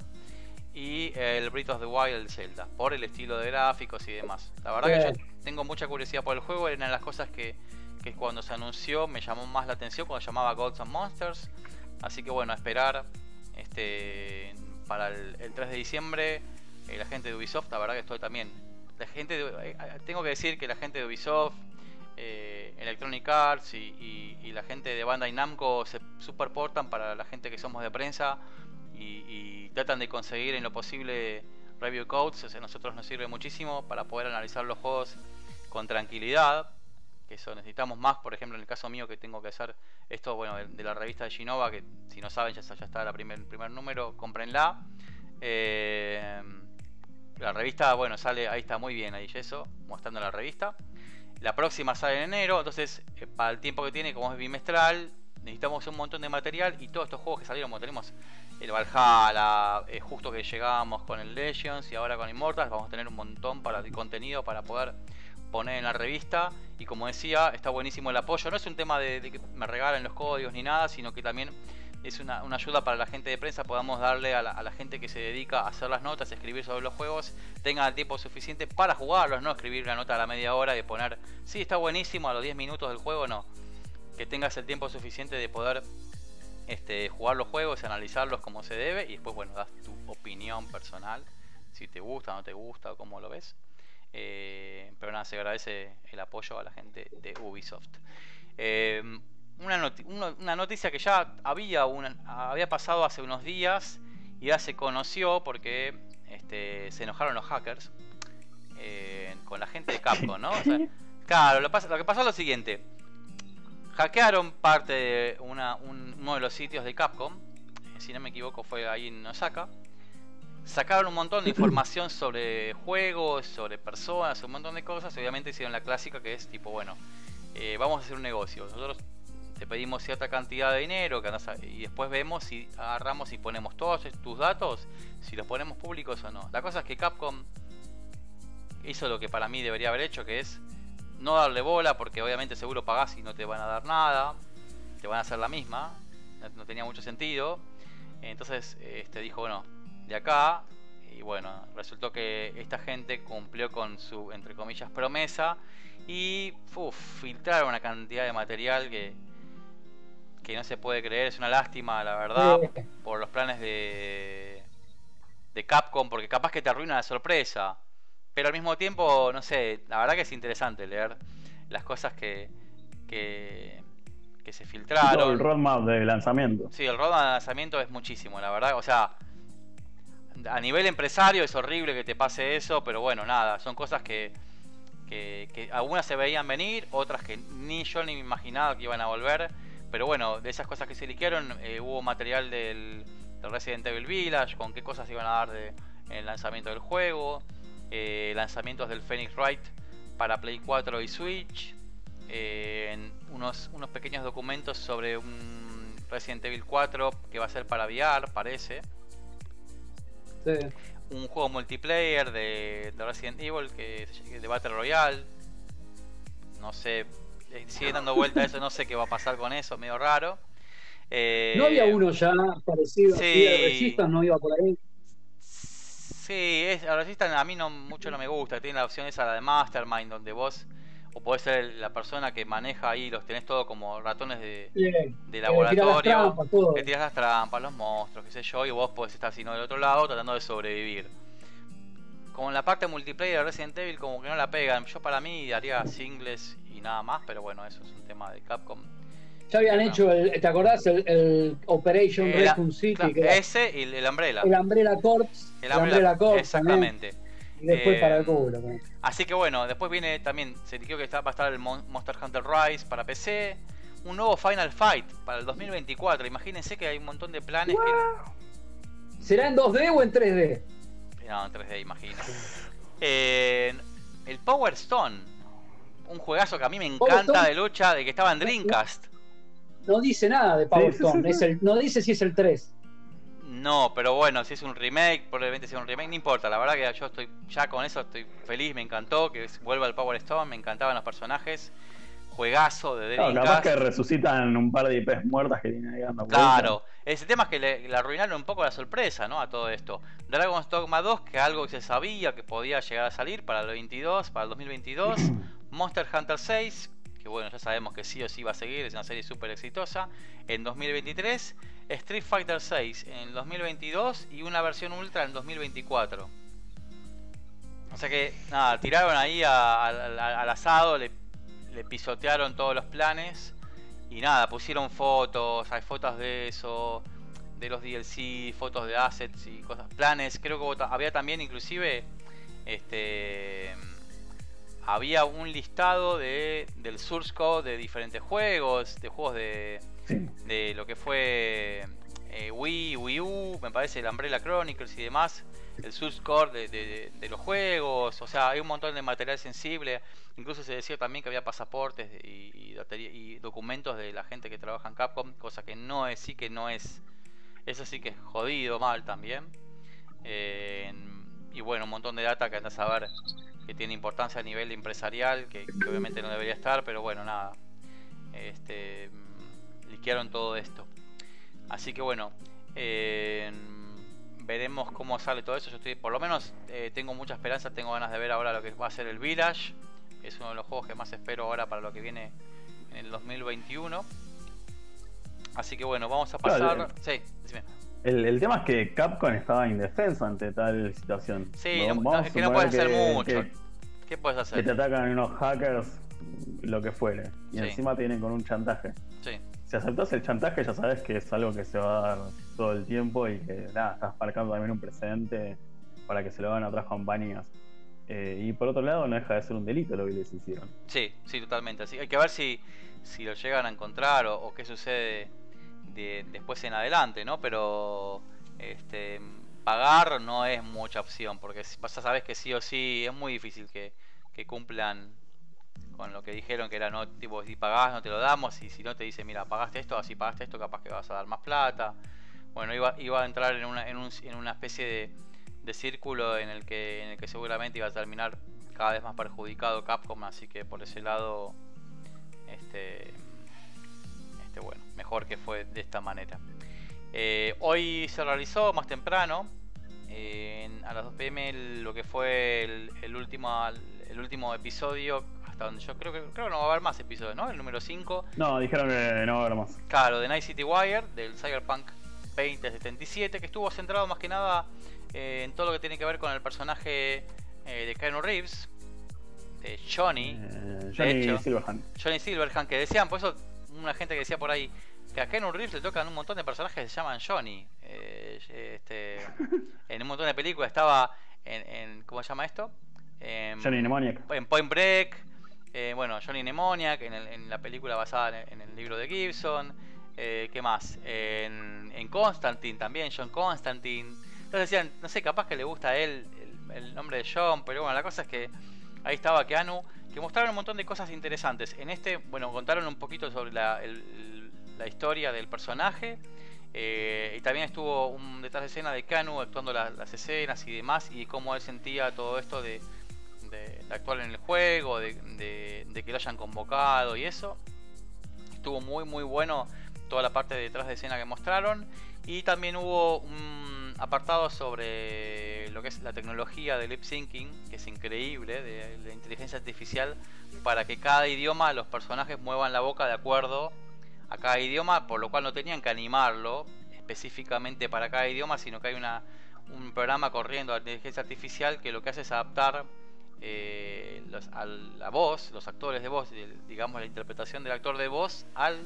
y el Breath of the Wild Zelda, por el estilo de gráficos y demás. La verdad que yo tengo mucha curiosidad por el juego, era una de las cosas que que cuando se anunció me llamó más la atención, cuando llamaba Gods and Monsters. Así que bueno, a esperar este, para el, el tres de diciembre. Eh, la gente de Ubisoft, la verdad que estoy también, la gente de, eh, tengo que decir que la gente de Ubisoft, eh, Electronic Arts y, y, y la gente de Bandai Namco se superportan para la gente que somos de prensa y, y tratan de conseguir en lo posible review codes. O sea, a nosotros nos sirve muchísimo para poder analizar los juegos con tranquilidad. Eso, necesitamos más, por ejemplo, en el caso mío que tengo que hacer esto, bueno, de, de la revista de Ginova, que si no saben, ya, ya está el primer, primer número, cómprenla. Eh, la revista, bueno, sale, ahí está muy bien, ahí Shezo, mostrando la revista. La próxima sale en enero, entonces, eh, para el tiempo que tiene, como es bimestral, necesitamos un montón de material y todos estos juegos que salieron, como tenemos el Valhalla, eh, justo que llegábamos con el Legends y ahora con Immortals, vamos a tener un montón para, de contenido para poder poner en la revista. Y como decía, está buenísimo el apoyo. No es un tema de, de que me regalen los códigos ni nada, sino que también es una, una ayuda para la gente de prensa. Podamos darle a la, a la gente que se dedica a hacer las notas, a escribir sobre los juegos, tenga el tiempo suficiente para jugarlos, no escribir una nota a la media hora de poner sí, está buenísimo a los diez minutos del juego. No, que tengas el tiempo suficiente de poder este, jugar los juegos, analizarlos como se debe, y después, bueno, das tu opinión personal, si te gusta, no te gusta, cómo lo ves. Eh, pero nada, se agradece el apoyo a la gente de Ubisoft. Eh, una, noti una noticia que ya había, una, había pasado hace unos días y ya se conoció porque este, se enojaron los hackers eh, con la gente de Capcom, ¿no? O sea, claro, lo, lo que pasó es lo siguiente: hackearon parte de una, un, uno de los sitios de Capcom, si no me equivoco fue ahí en Osaka. Sacaron un montón de información sobre juegos, sobre personas, un montón de cosas. Obviamente hicieron la clásica, que es tipo, bueno, eh, vamos a hacer un negocio. Nosotros te pedimos cierta cantidad de dinero que andás a... y después vemos si agarramos y ponemos todos tus datos, si los ponemos públicos o no. La cosa es que Capcom hizo lo que para mí debería haber hecho, que es no darle bola, porque obviamente seguro pagás y no te van a dar nada, te van a hacer la misma. No, no tenía mucho sentido. Entonces este, dijo, bueno, de acá, y bueno, resultó que esta gente cumplió con su, entre comillas, promesa y uf, filtraron una cantidad de material que, que no se puede creer. Es una lástima, la verdad, por los planes de, de Capcom, porque capaz que te arruina la sorpresa, pero al mismo tiempo, no sé, la verdad que es interesante leer las cosas que... que que se filtraron. Todo el roadmap de lanzamiento. Sí, el roadmap de lanzamiento es muchísimo, la verdad, o sea, a nivel empresario es horrible que te pase eso, pero bueno, nada, son cosas que, que, que algunas se veían venir, otras que ni yo ni me imaginaba que iban a volver. Pero bueno, de esas cosas que se liquearon, eh, hubo material del, del Resident Evil Village, con qué cosas iban a dar de, en el lanzamiento del juego, eh, lanzamientos del Phoenix Wright para Play cuatro y Switch, eh, unos, unos pequeños documentos sobre un Resident Evil cuatro que va a ser para V R, parece. Sí. Un juego multiplayer de, de Resident Evil que, Battle Royale. No sé, siguen dando vuelta eso, no sé qué va a pasar con eso, medio raro. Eh, ¿No había uno ya parecido sí, así de Resistance? ¿No iba por ahí? Sí, es, a Resistance a mí no, mucho no me gusta. Tiene la opción esa, la de Mastermind, donde vos o podés ser la persona que maneja ahí, los tenés todo como ratones de, sí, de laboratorio, que tirás las trampas, los monstruos, qué sé yo, y vos podés estar sino del otro lado tratando de sobrevivir. Con la parte multiplayer de Resident Evil como que no la pegan. Yo para mí haría singles y nada más, pero bueno, eso es un tema de Capcom. Ya habían bueno. hecho, el, ¿te acordás? El, el Operation el, Raccoon City. Claro, que ese y el, el Umbrella. El Umbrella Corps. El, el Umbrella, Umbrella Corps. Exactamente. Y después eh, para el culo. ¿no? Así que bueno, después viene también, se creo que está, va a estar el Monster Hunter Rise para P C. Un nuevo Final Fight para el dos mil veinticuatro. Imagínense que hay un montón de planes. Wow. Que... ¿Será en dos D o en tres D? No, en tres D, imagino. Eh, el Power Stone. Un juegazo que a mí me encanta de lucha, de que estaba en Dreamcast. No dice nada de Power Stone, es el, no dice si es el tres. No, pero bueno, si es un remake, probablemente sea un remake, no importa. La verdad que yo estoy ya con eso, estoy feliz, me encantó que vuelva el Power Stone, me encantaban los personajes. Juegazo de Dreamcast. Claro, capaz que resucitan un par de I Ps muertas que tienen ahí dando vueltas. Claro, ese tema es que le, le arruinaron un poco la sorpresa, ¿no? A todo esto. Dragon's Dogma dos, que algo que se sabía que podía llegar a salir para el veintidós, para el dos mil veintidós. Monster Hunter seis, que bueno, ya sabemos que sí o sí va a seguir, es una serie súper exitosa, en dos mil veintitrés. Street Fighter seis en dos mil veintidós y una versión ultra en dos mil veinticuatro. O sea que, nada, tiraron ahí a, a, a, al asado, le Le pisotearon todos los planes y nada, pusieron fotos, hay fotos de eso, de los D L C, fotos de assets y cosas, planes. Creo que había también inclusive, este, había un listado de, del source code de diferentes juegos, de juegos de, sí. de lo que fue eh, Wii, Wii U, me parece el Umbrella Chronicles y demás. El subscore de, de, de los juegos, o sea, hay un montón de material sensible. Incluso se decía también que había pasaportes y, y documentos de la gente que trabaja en Capcom, cosa que no es, sí que no es, eso sí que es jodido mal también. Eh, y bueno, un montón de data que andás a ver que tiene importancia a nivel empresarial, que, que obviamente no debería estar, pero bueno, nada, este, liquearon todo esto. Así que bueno, eh, veremos cómo sale todo eso. Yo estoy, por lo menos eh, tengo mucha esperanza, tengo ganas de ver ahora lo que va a ser el Village. Es uno de los juegos que más espero ahora para lo que viene en el dos mil veintiuno. Así que bueno, vamos a pasar... Claro, sí, decime. El, el tema es que Capcom estaba indefensa ante tal situación. Sí, no, no, es que no puedes hacer que, mucho. Que, ¿Qué puedes hacer? Que te atacan unos hackers, lo que fuere. Y sí. encima tienen con un chantaje. Sí. Si aceptas el chantaje, ya sabes que es algo que se va a dar todo el tiempo y que nada, estás marcando también un precedente para que se lo hagan a otras compañías. Eh, y por otro lado, no deja de ser un delito lo que les hicieron. Sí, sí, totalmente. Así hay que ver si, si lo llegan a encontrar o, o qué sucede de, después en adelante, ¿no? Pero este, pagar no es mucha opción, porque ya sabes que sí o sí es muy difícil que, que cumplan con lo que dijeron, que era no, tipo, si pagás no te lo damos, y si no te dice mira, pagaste esto, así pagaste esto, capaz que vas a dar más plata. Bueno, iba, iba a entrar en una, en un, en una especie de, de círculo en el que en el que seguramente iba a terminar cada vez más perjudicado Capcom, así que por ese lado este, este bueno, mejor que fue de esta manera. Eh, hoy se realizó más temprano eh, a las dos pm lo que fue el, el último el último episodio. Yo creo que, creo que no va a haber más episodios, ¿no? El número cinco. No, dijeron que no va a haber más. Claro, de Night City Wire, del Cyberpunk veinte setenta y siete, que estuvo centrado más que nada eh, en todo lo que tiene que ver con el personaje eh, de Keanu Reeves, de Johnny, eh, Johnny de hecho, Silverhand. Johnny Silverhand, que decían, por eso una gente que decía por ahí, que a Keanu Reeves le tocan un montón de personajes que se llaman Johnny. Eh, este, en un montón de películas estaba en, en ¿cómo se llama esto? En, Johnny Mnemonic. En Point Break. Eh, bueno, Johnny Mnemonic, en, el, en la película basada en, en el libro de Gibson. Eh, ¿Qué más? Eh, en, en Constantine también, John Constantine. Entonces decían, no sé, capaz que le gusta a él el, el nombre de John, pero bueno, la cosa es que ahí estaba Keanu, que mostraron un montón de cosas interesantes. En este, bueno, contaron un poquito sobre la, el, la historia del personaje. Eh, y también estuvo un detrás de escena de Keanu actuando la, las escenas y demás, y cómo él sentía todo esto de... de, de actuar en el juego, de, de, de que lo hayan convocado y eso. Estuvo muy muy bueno toda la parte de detrás de escena que mostraron. Y también hubo un apartado sobre lo que es la tecnología de lip syncing, que es increíble, de la inteligencia artificial, para que cada idioma los personajes muevan la boca de acuerdo a cada idioma, por lo cual no tenían que animarlo específicamente para cada idioma, sino que hay una, un programa corriendo de inteligencia artificial que lo que hace es adaptar eh, los, a la voz, los actores de voz, digamos la interpretación del actor de voz al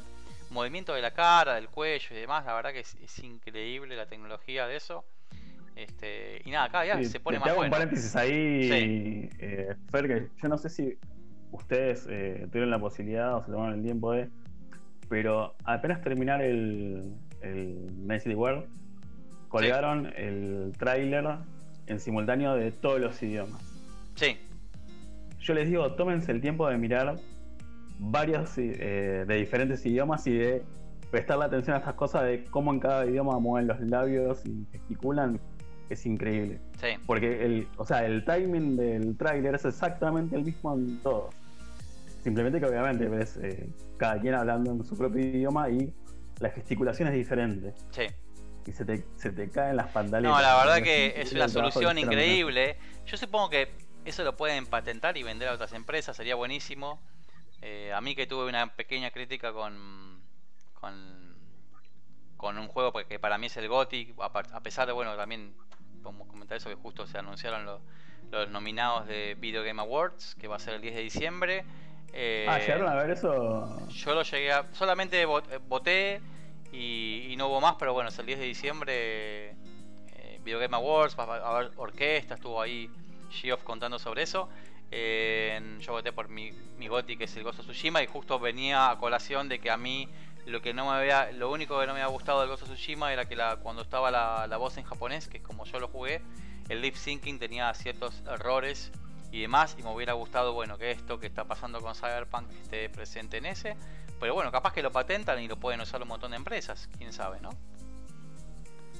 movimiento de la cara, del cuello y demás. La verdad que es, es increíble la tecnología de eso. Este, y nada, cada día sí, se pone te más hago bueno. Un paréntesis ahí, sí. eh, Fer, que yo no sé si ustedes eh, tuvieron la posibilidad o se tomaron el tiempo de, pero apenas terminar el, el Night City Wire, colgaron sí. el tráiler en simultáneo de todos los idiomas. Sí. Yo les digo, tómense el tiempo de mirar varios eh, de diferentes idiomas y de prestarle atención a estas cosas de cómo en cada idioma mueven los labios y gesticulan. Es increíble. Sí. Porque el, o sea, el timing del tráiler es exactamente el mismo en todos. Simplemente que obviamente ves eh, cada quien hablando en su propio idioma y la gesticulación es diferente. Sí. Y se te, se te caen las pantaletas. No, la verdad que es una solución increíble. Yo supongo que eso lo pueden patentar y vender a otras empresas, sería buenísimo. Eh, a mí que tuve una pequeña crítica con con, con un juego que para mí es el GOTY, a pesar de, bueno, también podemos comentar eso, que justo se anunciaron los, los nominados de Video Game Awards, que va a ser el diez de diciembre. Eh, ah, ¿llegaron a ver eso? Yo lo llegué a... solamente voté y, y no hubo más, pero bueno, es el diez de diciembre, eh, Video Game Awards, va a haber orquesta, estuvo ahí Geoff contando sobre eso. Eh, yo voté por mi, mi GOTY, que es el Ghost of Tsushima, y justo venía a colación de que a mí lo que no me había, lo único que no me había gustado del Ghost of Tsushima era que la, cuando estaba la, la voz en japonés, que es como yo lo jugué, el lip syncing tenía ciertos errores y demás, y me hubiera gustado, bueno, que esto que está pasando con Cyberpunk esté presente en ese, pero bueno, capaz que lo patentan y lo pueden usar un montón de empresas, quién sabe, ¿no?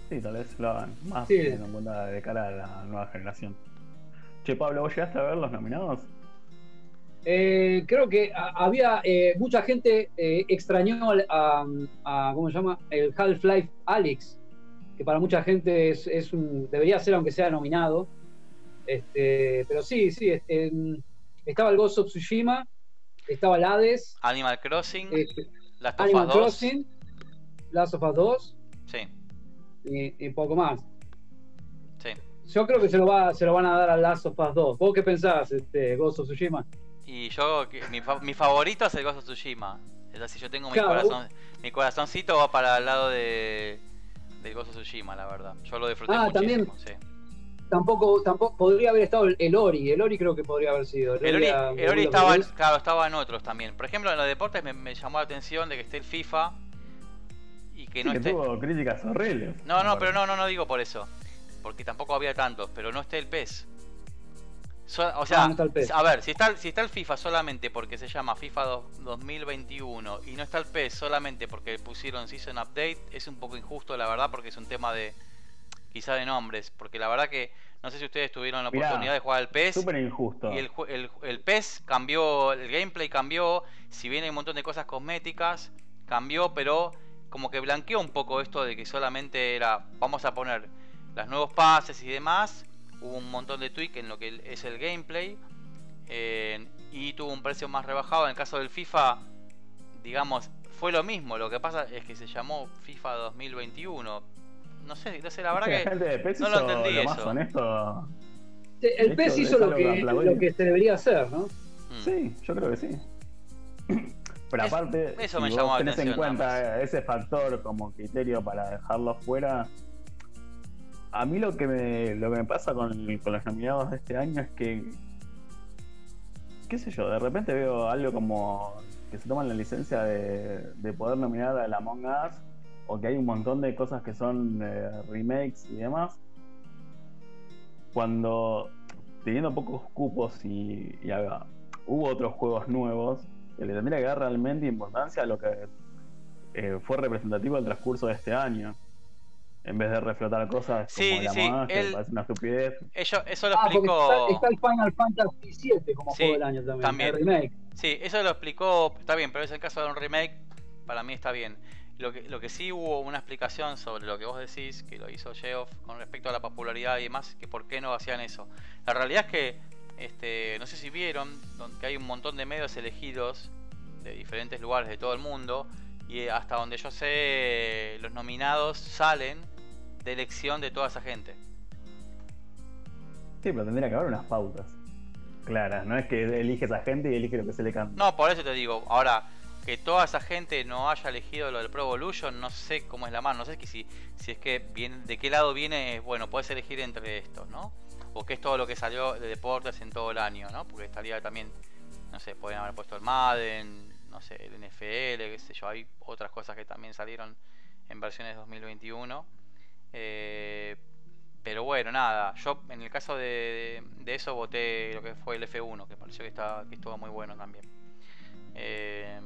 Sí, tal vez lo hagan más sí. teniendo en cuenta de cara a la nueva generación. Che, Pablo, ¿vos llegaste a ver los nominados? Eh, creo que a, había eh, mucha gente eh, extrañó a, a, ¿cómo se llama? El Half-Life Alyx, que para mucha gente es, es un, debería ser, aunque sea nominado. Este, pero sí, sí, este, estaba el Ghost of Tsushima, estaba el Hades, Animal Crossing, este, Last of Us Animal dos. Crossing, Last of Us dos, sí, y, y poco más. Sí. Yo creo que se lo, va, se lo van a dar a Last of Us dos. ¿Vos qué pensás, este, Ghost of Tsushima? Y yo, mi, fa mi favorito es el Ghost of Tsushima. Es así, yo tengo mi claro. corazón, mi corazoncito va para el lado de, del Ghost of Tsushima, la verdad. Yo lo disfruté ah, muchísimo, también, sí. Tampoco, tampoco podría haber estado el, el Ori. El Ori creo que podría haber sido. El, el Ori, era, el Ori estaba, claro, estaba en otros también. Por ejemplo, en los deportes me, me llamó la atención de que esté el FIFA y que sí, no que esté. Tuvo críticas horribles. No, no, pero no, no, no digo por eso. Porque tampoco había tantos, pero no esté el P E S. So, o sea, no, no el P E S. A ver, si está, si está el FIFA solamente porque se llama FIFA dos mil veintiuno y no está el P E S solamente porque pusieron Season Update, es un poco injusto, la verdad, porque es un tema de quizá de nombres. Porque la verdad que no sé si ustedes tuvieron la oportunidad Mirá, de jugar al P E S. Súper injusto. Y el, el, el P E S cambió, el gameplay cambió, si bien hay un montón de cosas cosméticas, cambió, pero como que blanqueó un poco esto de que solamente era, vamos a poner los nuevos pases y demás. Hubo un montón de tweak en lo que es el gameplay, eh, y tuvo un precio más rebajado. En el caso del FIFA, digamos, fue lo mismo. Lo que pasa es que se llamó FIFA dos mil veintiuno. No sé, no sé la verdad que, que no lo entendí lo eso. Honesto, el P E S hizo lo que, lo que se debería hacer, ¿no? Mm. Sí, yo creo que sí. Pero es, aparte, eso me si llamó vos tenés atención, en cuenta ese factor como criterio para dejarlo fuera. A mí lo que me, lo que me pasa con, con los nominados de este año es que, qué sé yo, de repente veo algo como que se toman la licencia de, de poder nominar a la Among Us, o que hay un montón de cosas que son eh, remakes y demás, cuando teniendo pocos cupos y, y haga, hubo otros juegos nuevos que le tendría que dar realmente importancia a lo que eh, fue representativo del transcurso de este año. en vez de reflotar cosas sí, como la sí, magia, el... parece una estupidez. Ellos, eso lo ah, explicó... Está, está el Final Fantasy siete como sí, juego del año también, también. El remake. Sí, eso lo explicó, está bien, pero es el caso de un remake, para mí está bien. Lo que, lo que sí hubo una explicación sobre lo que vos decís, que lo hizo Geoff con respecto a la popularidad y demás, que por qué no hacían eso. La realidad es que, este, no sé si vieron, que hay un montón de medios elegidos de diferentes lugares de todo el mundo, y hasta donde yo sé, los nominados salen de elección de toda esa gente. Sí, pero tendría que haber unas pautas claras, no es que eliges a gente y elige lo que se le canta. No, por eso te digo, ahora... que toda esa gente no haya elegido lo del Pro Evolution, no sé cómo es la mano, no sé que si, si es que viene, de qué lado viene, bueno, podés elegir entre estos, ¿no? O que es todo lo que salió de deportes en todo el año, ¿no? Porque estaría también, no sé, podrían haber puesto el Madden, no sé, el N F L, qué sé yo, hay otras cosas que también salieron en versiones dos mil veintiuno. Eh, pero bueno, nada, yo en el caso de, de eso voté lo que fue el F uno, que pareció que, está, que estuvo muy bueno también. Eh,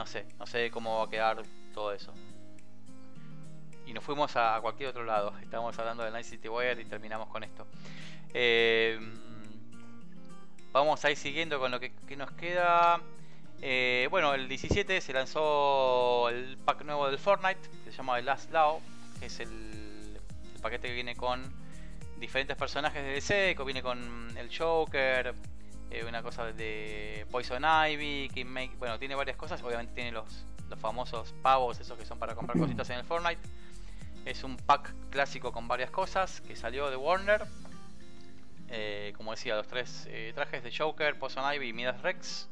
No sé, no sé cómo va a quedar todo eso. Y nos fuimos a cualquier otro lado. Estábamos hablando de Night City Wire y terminamos con esto. Eh, vamos a ir siguiendo con lo que, que nos queda. Eh, bueno, el diecisiete se lanzó el pack nuevo del Fortnite, que se llama The Last Law, que es el, el paquete que viene con diferentes personajes de D C, que viene con el Joker, una cosa de Poison Ivy, que make, bueno, tiene varias cosas. Obviamente tiene los, los famosos pavos, esos que son para comprar cositas en el Fortnite. Es un pack clásico con varias cosas que salió de Warner. Eh, como decía, los tres eh, trajes de Joker, Poison Ivy y Midas Rex.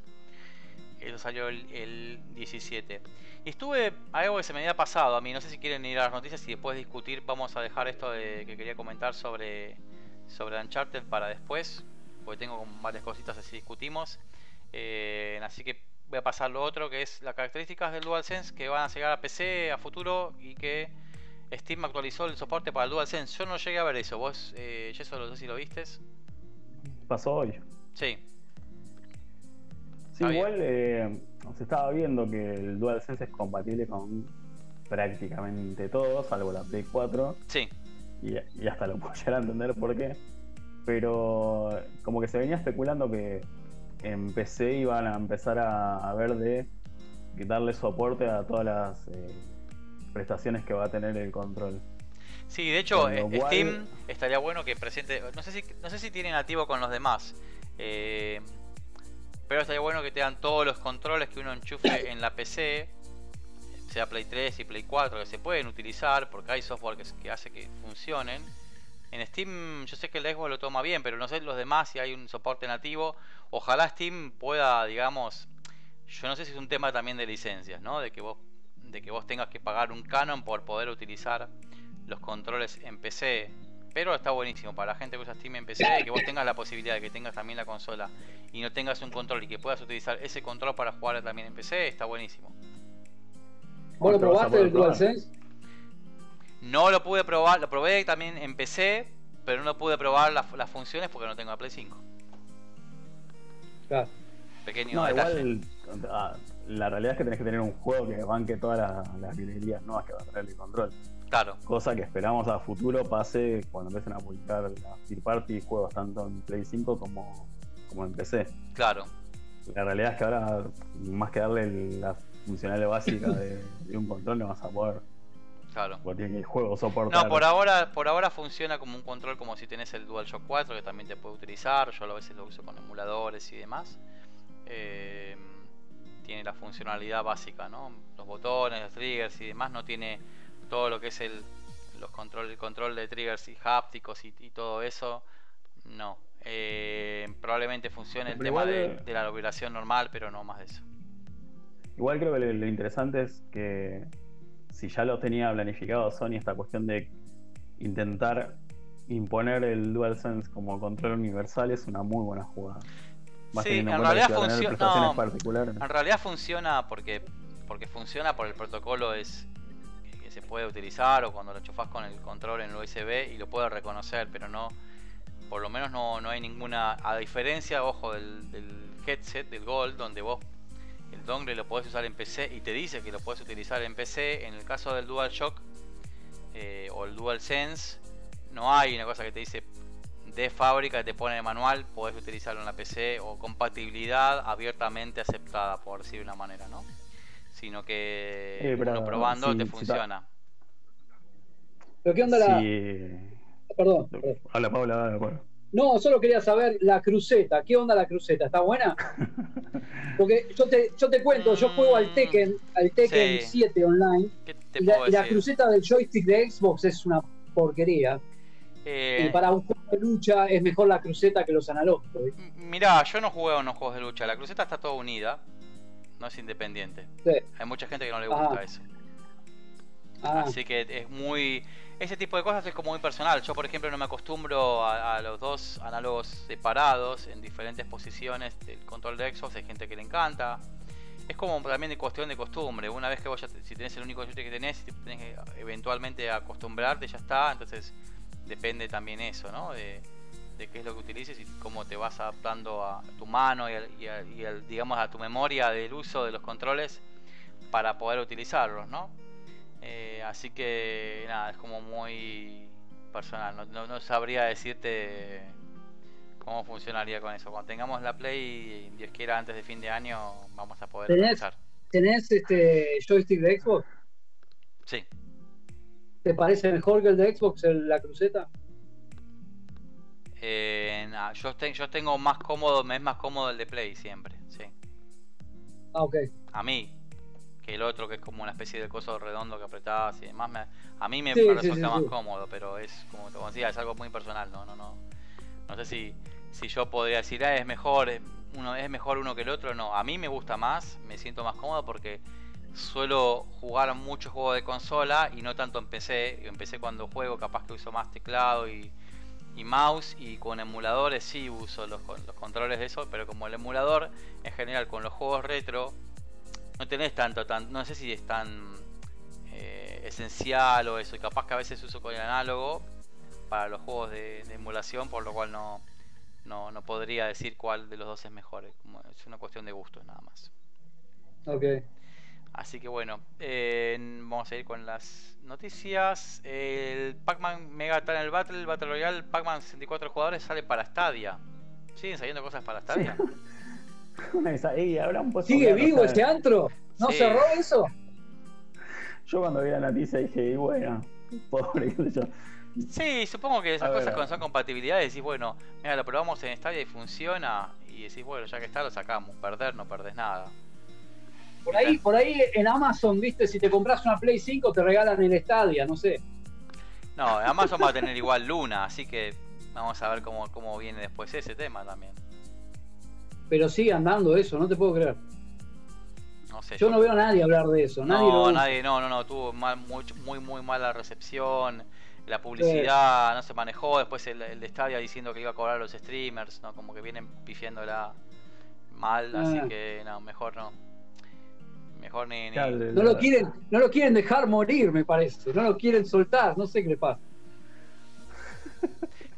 Eso salió el, el diecisiete. Y estuve algo que se me había pasado a mí. No sé si quieren ir a las noticias y después discutir. Vamos a dejar esto de, que quería comentar sobre, sobre Uncharted para después, porque tengo varias cositas, así discutimos. Eh, así que voy a pasar lo otro, que es las características del DualSense que van a llegar a P C a futuro y que Steam actualizó el soporte para el DualSense. Yo no llegué a ver eso. Vos, eh, Yeso, no sé si lo viste. Pasó hoy. Sí. Sí, ah, igual eh, se estaba viendo que el DualSense es compatible con prácticamente todo, salvo la Play cuatro. Sí. Y, y hasta lo puedo llegar a entender por qué. Pero como que se venía especulando que en P C iban a empezar a, a ver de darle soporte a todas las eh, prestaciones que va a tener el control. Sí, de hecho, eh, cual... Steam estaría bueno que presente, no sé si, no sé si tienen nativo con los demás, eh, pero estaría bueno que te dan todos los controles que uno enchufe en la P C, sea Play tres y Play cuatro, que se pueden utilizar porque hay software que, que hace que funcionen. En Steam yo sé que el Xbox lo toma bien, pero no sé los demás si hay un soporte nativo. Ojalá Steam pueda, digamos, yo no sé si es un tema también de licencias, ¿no? De que vos, de que vos tengas que pagar un canon por poder utilizar los controles en P C. Pero está buenísimo para la gente que usa Steam en P C, que vos tengas la posibilidad de que tengas también la consola y no tengas un control, y que puedas utilizar ese control para jugar también en P C, está buenísimo. ¿Vos lo probaste el DualSense? No lo pude probar, lo probé también en P C, pero no pude probar las, las funciones porque no tengo la Play cinco. Claro. Pequeño no, detalle. Igual, la realidad es que tenés que tener un juego que banque todas las, las librerías nuevas que va a traer el control. Claro. Cosa que esperamos a futuro pase cuando empiecen a publicar las third party juegos tanto en Play cinco como, como en P C. Claro. La realidad es que ahora, más que darle la funcionalidad básica de, de un control, no vas a poder. Claro. Porque el juego soporta. No, por ahora, por ahora funciona como un control, como si tenés el DualShock cuatro, que también te puede utilizar. Yo a veces lo uso con emuladores y demás. Eh, tiene la funcionalidad básica, ¿no? Los botones, los triggers y demás. No tiene todo lo que es el, los control, el control de triggers y hápticos y, y todo eso. No. Eh, probablemente funcione el tema de, de la vibración normal, pero no más de eso. Igual creo que lo, lo interesante es que, si ya lo tenía planificado Sony, esta cuestión de intentar imponer el DualSense como control universal es una muy buena jugada. Más sí, en, en realidad funciona. No, en realidad funciona porque, porque funciona por el protocolo es que, que se puede utilizar, o cuando lo enchufás con el control en el U S B y lo puede reconocer, pero no, por lo menos no, no hay ninguna, a diferencia, ojo, del, del headset, del Gold, donde vos el dongle lo podés usar en P C y te dice que lo podés utilizar en P C. En el caso del DualShock eh, o el DualSense, no hay una cosa que te dice de fábrica, te pone el manual, podés utilizarlo en la P C, o compatibilidad abiertamente aceptada, por decir de una manera, ¿no? Sino que eh, pero, uno probando sí, te funciona. ¿Pero qué onda la...? Sí. Perdón, perdón. Habla Paula, habla Paula. No, solo quería saber la cruceta. ¿Qué onda la cruceta? ¿Está buena? Porque yo te, yo te cuento, yo juego al Tekken, al Tekken sí. siete online. ¿Qué te y puedo la, decir? La cruceta del joystick de Xbox es una porquería. Eh... Y para un juego de lucha es mejor la cruceta que los analógicos. ¿Sí? Mirá, yo no jugué a unos juegos de lucha. La cruceta está toda unida, no es independiente. Sí. Hay mucha gente que no le gusta ah. eso. Ah. Así que es muy... Ese tipo de cosas es como muy personal. Yo, por ejemplo, no me acostumbro a, a los dos análogos separados en diferentes posiciones del control de Xbox. Hay gente que le encanta. Es como también de cuestión de costumbre. Una vez que vos ya, si tenés el único joystick que tenés, tenés que eventualmente acostumbrarte, ya está. Entonces depende también eso, ¿no? De, de qué es lo que utilices y cómo te vas adaptando a tu mano y, a, y, a, y a, digamos, a tu memoria del uso de los controles para poder utilizarlos, ¿no? Eh, así que nada, es como muy personal, no, no, no sabría decirte cómo funcionaría con eso. Cuando tengamos la Play, Dios quiera, antes de fin de año vamos a poder empezar. ¿Tenés este joystick de Xbox? Sí. ¿Te parece mejor que el de Xbox, el, la cruceta? Eh, nah, yo, ten, yo tengo más cómodo, me es más cómodo el de Play siempre, sí. Ah, ok. A mí. El otro que es como una especie de coso redondo que apretás y demás, me, a mí me sí, resulta sí, sí, más sí. cómodo, pero es como te decía, es algo muy personal, no, no, no, no sé si, si yo podría decir ah, es mejor uno, es mejor uno que el otro, no, a mí me gusta más, me siento más cómodo porque suelo jugar muchos juegos de consola y no tanto en P C. Yo en P C cuando juego capaz que uso más teclado y, y mouse, y con emuladores sí uso los, los controles de eso, pero como el emulador en general con los juegos retro no tenés tanto, tan, no sé si es tan eh, esencial o eso, y capaz que a veces uso con el análogo para los juegos de, de emulación, por lo cual no, no, no podría decir cuál de los dos es mejor, es una cuestión de gustos nada más. Ok. Así que bueno, eh, vamos a ir con las noticias. El Pac-Man Mega Tunnel Battle, Battle Royale, Pac-Man sesenta y cuatro jugadores sale para Stadia. ¿Siguen saliendo cosas para Stadia? Sí. Ey, un poco ¿Sigue vivo ese antro? ¿No sí. cerró eso? Yo cuando vi la noticia dije, bueno, pobre que yo. Sí, supongo que esas a cosas ver, cuando son compatibilidades decís, bueno, mira, lo probamos en Stadia y funciona. Y decís, bueno, ya que está, lo sacamos. Perder, no perdés nada. Por ahí, ¿sí? por ahí en Amazon, viste, si te compras una Play cinco te regalan el Stadia, no sé. No, Amazon va a tener igual Luna, así que vamos a ver cómo, cómo viene después ese tema también. Pero sigue andando eso, no te puedo creer. No sé, yo no veo a nadie hablar de eso. Nadie no, lo nadie, no, no, no. Tuvo mal, muy, muy, muy mala recepción. La publicidad sí. no se manejó. Después el, el de Stadia diciendo que iba a cobrar a los streamers, ¿no? Como que vienen pifiándola mal, ah. así que no, mejor no. Mejor ni. ni... No, lo quieren, no lo quieren dejar morir, me parece. No lo quieren soltar, no sé qué le pasa.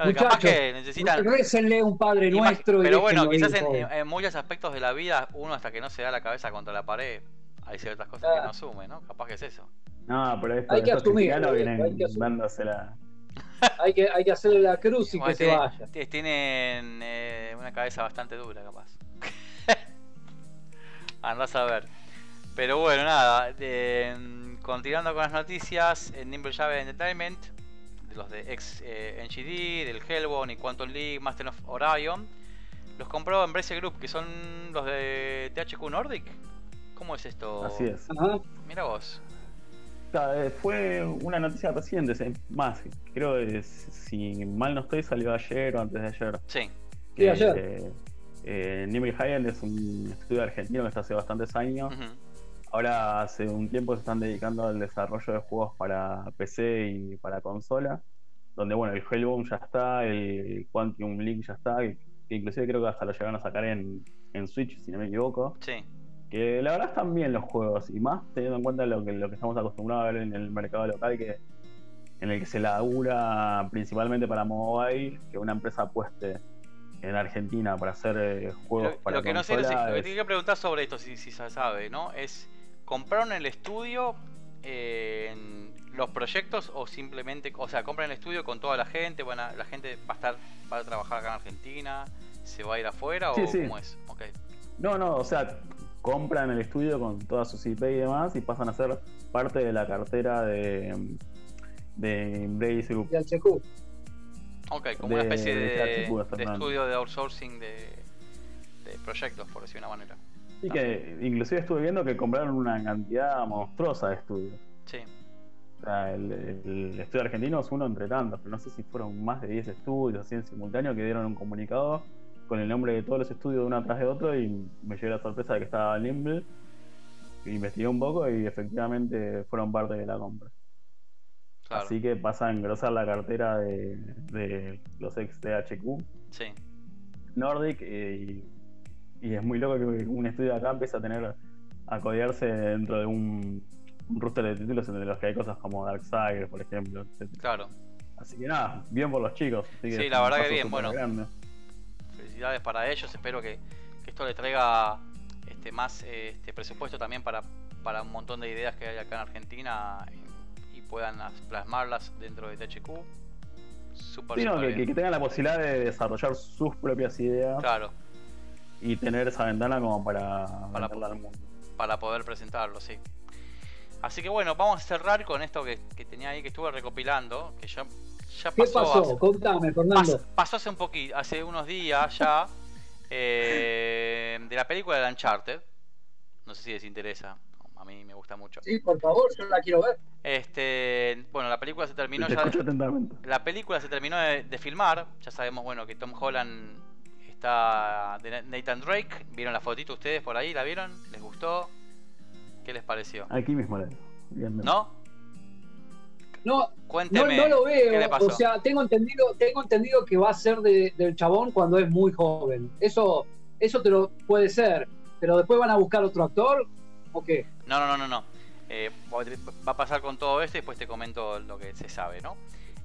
Muchachos, que necesitan... récenle un Padre Nuestro. Pero y bueno, quizás ir, en, en muchos aspectos de la vida, uno hasta que no se da la cabeza contra la pared, hay ciertas cosas ah. que no asume, ¿no? Capaz que es eso. No, pero esto, hay, que asumir, hay, vienen hay que asumir. Hay que, hay que hacerle la cruz y bueno, que tienen, se vaya. Tienen eh, una cabeza bastante dura, capaz. Andás a ver. Pero bueno, nada. Eh, continuando con las noticias, en Nimble Java Entertainment, de los de ex eh, N G D, del Hellbound y Quantum League, Master of Orion, los compró Embracer Group, que son los de T H Q Nordic. ¿Cómo es esto? Así es. Mira vos. Fue una noticia reciente, más, creo que si mal no estoy, salió ayer o antes de ayer. Sí. Que, sí, ayer. Eh, eh, Nimble High es un estudio argentino que está hace bastantes años. Uh-huh. Ahora hace un tiempo se están dedicando al desarrollo de juegos para P C y para consola, donde bueno, el Hellbound ya está, el Quantum League ya está, que inclusive creo que hasta lo llegaron a sacar en, en Switch, si no me equivoco. Sí. Que la verdad están bien los juegos, y más teniendo en cuenta lo que, lo que estamos acostumbrados a ver en el mercado local, que en el que se labura principalmente para mobile, que una empresa apueste en Argentina para hacer eh, juegos lo, para lo que no sé, es... lo que tiene que preguntar sobre esto, si, si se sabe, ¿no? Es... Compraron el estudio, eh, los proyectos o simplemente, o sea, compran el estudio con toda la gente, van a, la gente va a estar, va a trabajar acá en Argentina, se va a ir afuera, sí, o sí. ¿Cómo es? Okay. No, no, o sea, compran el estudio con todas sus I P y demás y pasan a ser parte de la cartera de de Blaze Group. De H Q. Ok, como de, una especie de, de, de estudio de outsourcing de, de proyectos, por decir una manera. Y no. que inclusive estuve viendo que compraron una cantidad monstruosa de estudios. Sí. O sea, el, el estudio argentino es uno entre tantos, pero no sé si fueron más de diez estudios así en simultáneo que dieron un comunicado con el nombre de todos los estudios de uno atrás de otro, y me llevé la sorpresa de que estaba Nimble. Investigué un poco y efectivamente fueron parte de la compra. Claro. Así que pasa a engrosar la cartera de, de los ex de H Q. Sí. Nordic, eh, y, y es muy loco que un estudio acá empieza a tener, a codearse dentro de un, un roster de títulos entre los que hay cosas como Darksiders, por ejemplo, etcétera. Claro. Así que nada, bien por los chicos. Así que sí, la verdad que bien, bueno. Grande. Felicidades para ellos, espero que, que esto les traiga este más este presupuesto también para, para un montón de ideas que hay acá en Argentina, puedan plasmarlas dentro de T H Q. Super, sí, no, super que, bien. que tengan la posibilidad de desarrollar sus propias ideas. Claro. Y tener esa ventana como para para, po al mundo. para poder presentarlo, sí. Así que bueno, vamos a cerrar con esto que, que tenía ahí, que estuve recopilando, que ya, ya pasó. ¿Qué pasó? Hace, Contame, Fernando. Pasó, pasó hace un poquito, hace unos días ya, eh, de la película de Uncharted. No sé si les interesa. A mí me gusta mucho. Sí, por favor, yo la quiero ver. Este, bueno, la película se terminó ya de, la película se terminó de, de filmar. Ya sabemos, bueno, que Tom Holland está de Nathan Drake. ¿Vieron la fotito ustedes por ahí? ¿La vieron? ¿Les gustó? ¿Qué les pareció? Aquí mismo la veo. ¿No? No, Cuénteme, no, no lo veo. ¿Qué le pasó? O sea, tengo entendido, tengo entendido que va a ser de, del chabón cuando es muy joven. Eso, eso te lo puede ser. Pero después van a buscar otro actor. Okay. No, no, no, no. Eh, va a pasar con todo esto y después te comento lo que se sabe, ¿no?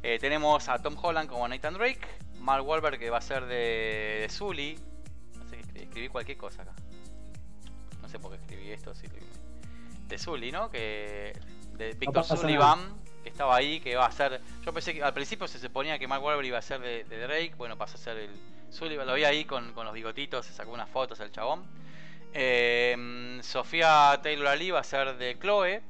Eh, tenemos a Tom Holland como Nathan Drake, Mark Wahlberg que va a ser de, de Sully. No sé, escribí cualquier cosa acá. No sé por qué escribí esto. Sí, de Sully, ¿no? Que de Víctor no Sullivan, que estaba ahí, que va a ser. Yo pensé que al principio se suponía que Mark Wahlberg iba a ser de, de Drake. Bueno, pasa a ser el Sully. Lo vi ahí con, con los bigotitos, se sacó unas fotos el chabón. Eh, Sofía Taylor-Alli va a ser de Chloe,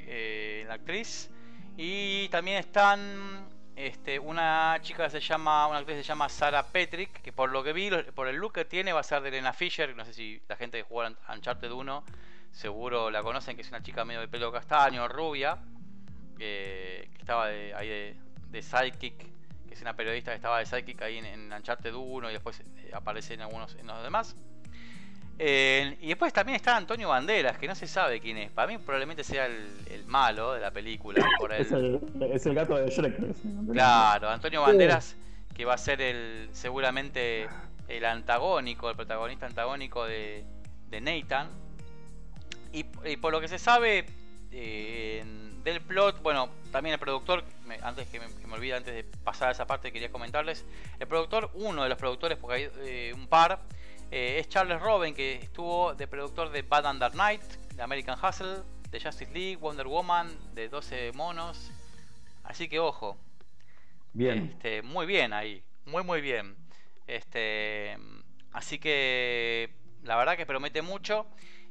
eh, la actriz. Y también están este, una chica que se llama, una actriz que se llama Sarah Patrick, que por lo que vi, por el look que tiene, va a ser de Elena Fisher. No sé si la gente que jugó a Uncharted uno seguro la conocen, que es una chica medio de pelo castaño, rubia, eh, que estaba de, ahí de, de sidekick, que es una periodista que estaba de sidekick ahí en, en Uncharted uno y después eh, aparece en algunos, en los demás. Eh, y después también está Antonio Banderas, que no se sabe quién es. Para mí probablemente sea el, el malo de la película. Por el... Es, el, es el gato de Shrek. Claro, Antonio Banderas, que va a ser el seguramente el antagónico, el protagonista antagónico de, de Nathan. Y, y por lo que se sabe eh, del plot, bueno, también el productor, me, antes que me, que me olvide, antes de pasar a esa parte quería comentarles, el productor, uno de los productores, porque hay eh, un par. Eh, es Charles Robin, que estuvo de productor de Bad Under Night, de American Hustle, de Justice League, Wonder Woman, de doce monos. Así que ojo. Bien. Este, muy bien ahí. Muy muy bien. Este, así que la verdad que promete mucho.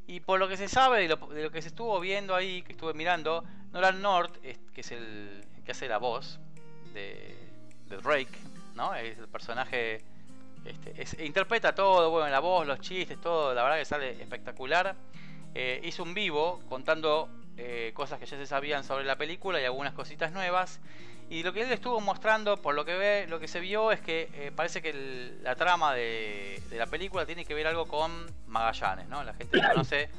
Y por lo que se sabe, de lo, de lo que se estuvo viendo ahí, que estuve mirando, Nolan North, que es el que hace la voz de, de Drake, ¿no? Es el personaje. Este, es, interpreta todo, bueno, la voz, los chistes, todo, la verdad que sale espectacular. Eh, hizo un vivo contando eh, cosas que ya se sabían sobre la película y algunas cositas nuevas. Y lo que él estuvo mostrando, por lo que ve, lo que se vio es que eh, parece que el, la trama de, de la película tiene que ver algo con Magallanes, ¿no? La gente conoce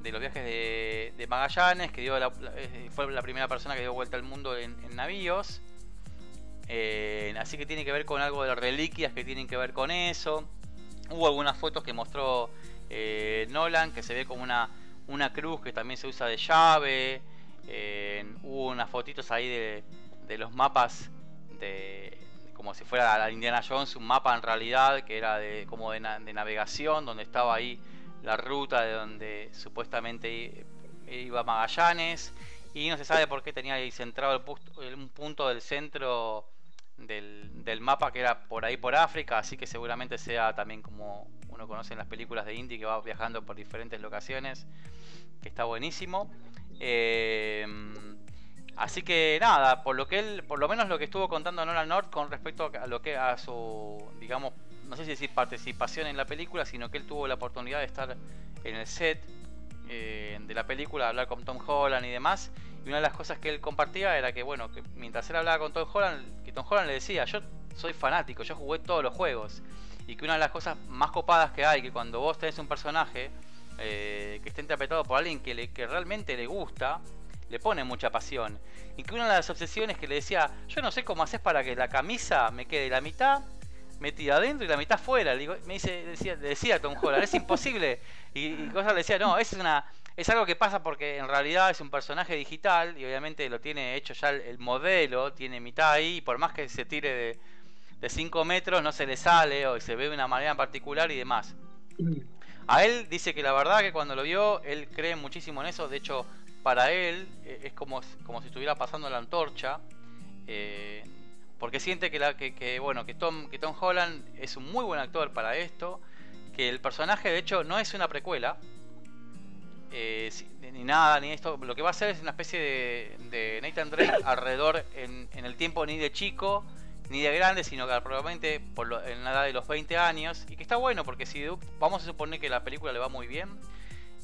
de los viajes de, de Magallanes, que dio la, la, fue la primera persona que dio vuelta al mundo en, en navíos. Eh, así que tiene que ver con algo de las reliquias que tienen que ver con eso. Hubo algunas fotos que mostró eh, Nolan, que se ve como una, una cruz que también se usa de llave. Eh, hubo unas fotitos ahí de, de los mapas de, como si fuera la Indiana Jones, un mapa en realidad que era de, como de, na, de navegación, donde estaba ahí la ruta de donde supuestamente iba Magallanes. y no se sabe por qué tenía ahí centrado el punto, el, un punto del centro del, del mapa que era por ahí por África, así que seguramente sea también como uno conoce en las películas de indie, que va viajando por diferentes locaciones, que está buenísimo. Eh, así que nada, por lo que él, por lo menos lo que estuvo contando Nolan North con respecto a lo que a su, digamos, no sé si decir participación en la película, sino que él tuvo la oportunidad de estar en el set eh, de la película, hablar con Tom Holland y demás. Y una de las cosas que él compartía era que, bueno, que mientras él hablaba con Tom Holland, que Tom Holland le decía, yo soy fanático, yo jugué todos los juegos. Y que una de las cosas más copadas que hay, que cuando vos tenés un personaje eh, que esté interpretado por alguien que, le, que realmente le gusta, le pone mucha pasión. Y que una de las obsesiones que le decía, yo no sé cómo haces para que la camisa me quede la mitad metida adentro y la mitad fuera. Le digo, me dice, decía, decía Tom Holland, es imposible. Y, y cosas le decía, no, es una, es algo que pasa porque en realidad es un personaje digital y obviamente lo tiene hecho ya el, el modelo, tiene mitad ahí, y por más que se tire de de cinco metros no se le sale o se ve de una manera en particular y demás. A él dice que la verdad que cuando lo vio, él cree muchísimo en eso. De hecho, para él es como, como si estuviera pasando la antorcha. Eh, porque siente que, la, que, que, bueno, que, Tom, que Tom Holland es un muy buen actor para esto. Que el personaje, de hecho, no es una precuela. Eh, ni nada, ni esto. Lo que va a hacer es una especie de, de Nathan Drake alrededor en, en el tiempo, ni de chico ni de grande, sino que probablemente por lo, en la edad de los veinte años, y que está bueno porque si vamos a suponer que la película le va muy bien,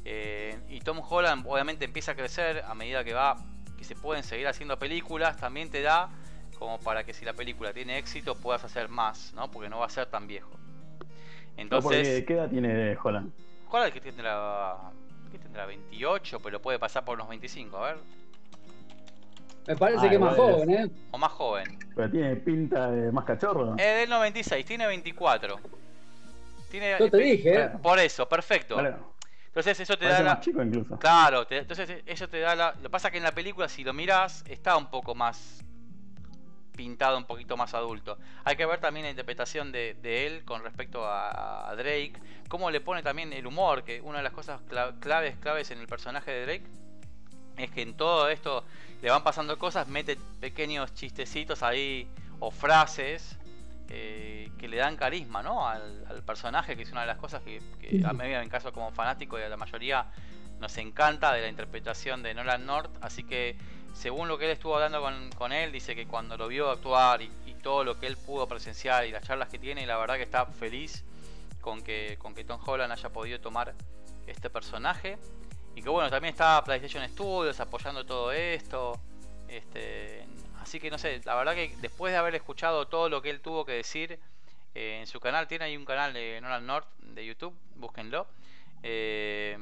eh, y Tom Holland obviamente empieza a crecer a medida que va, que se pueden seguir haciendo películas, también te da como para que si la película tiene éxito puedas hacer más, ¿no? Porque no va a ser tan viejo. Entonces, no, ¿qué edad tiene Holland? Holland que tendrá, que tendrá veintiocho, pero puede pasar por unos veinticinco, a ver. Me parece ah, que más joven, ¿eh? O más joven. Pero tiene pinta de más cachorro. Es eh, del noventa y seis, tiene veinticuatro. Tiene, yo te dije, ¿eh? Por eso, perfecto. Vale. Entonces eso te parece da... más la... chico incluso. Claro, te... entonces eso te da la... Lo que pasa es que en la película, si lo mirás, está un poco más pintado, un poquito más adulto. Hay que ver también la interpretación de, de él con respecto a, a Drake. Cómo le pone también el humor, que una de las cosas claves, claves en el personaje de Drake es que en todo esto le van pasando cosas, mete pequeños chistecitos ahí o frases eh, que le dan carisma, ¿no? Al, al personaje, que es una de las cosas que, que a mí en caso como fanático y a la mayoría nos encanta de la interpretación de Nolan North. Así que según lo que él estuvo hablando con, con él, dice que cuando lo vio actuar y, y todo lo que él pudo presenciar y las charlas que tiene, la verdad que está feliz con que, con que Tom Holland haya podido tomar este personaje. Y que bueno, también está PlayStation Studios apoyando todo esto. Este, así que no sé, la verdad que después de haber escuchado todo lo que él tuvo que decir eh, en su canal, tiene ahí un canal de Nolan North de YouTube, búsquenlo. Eh,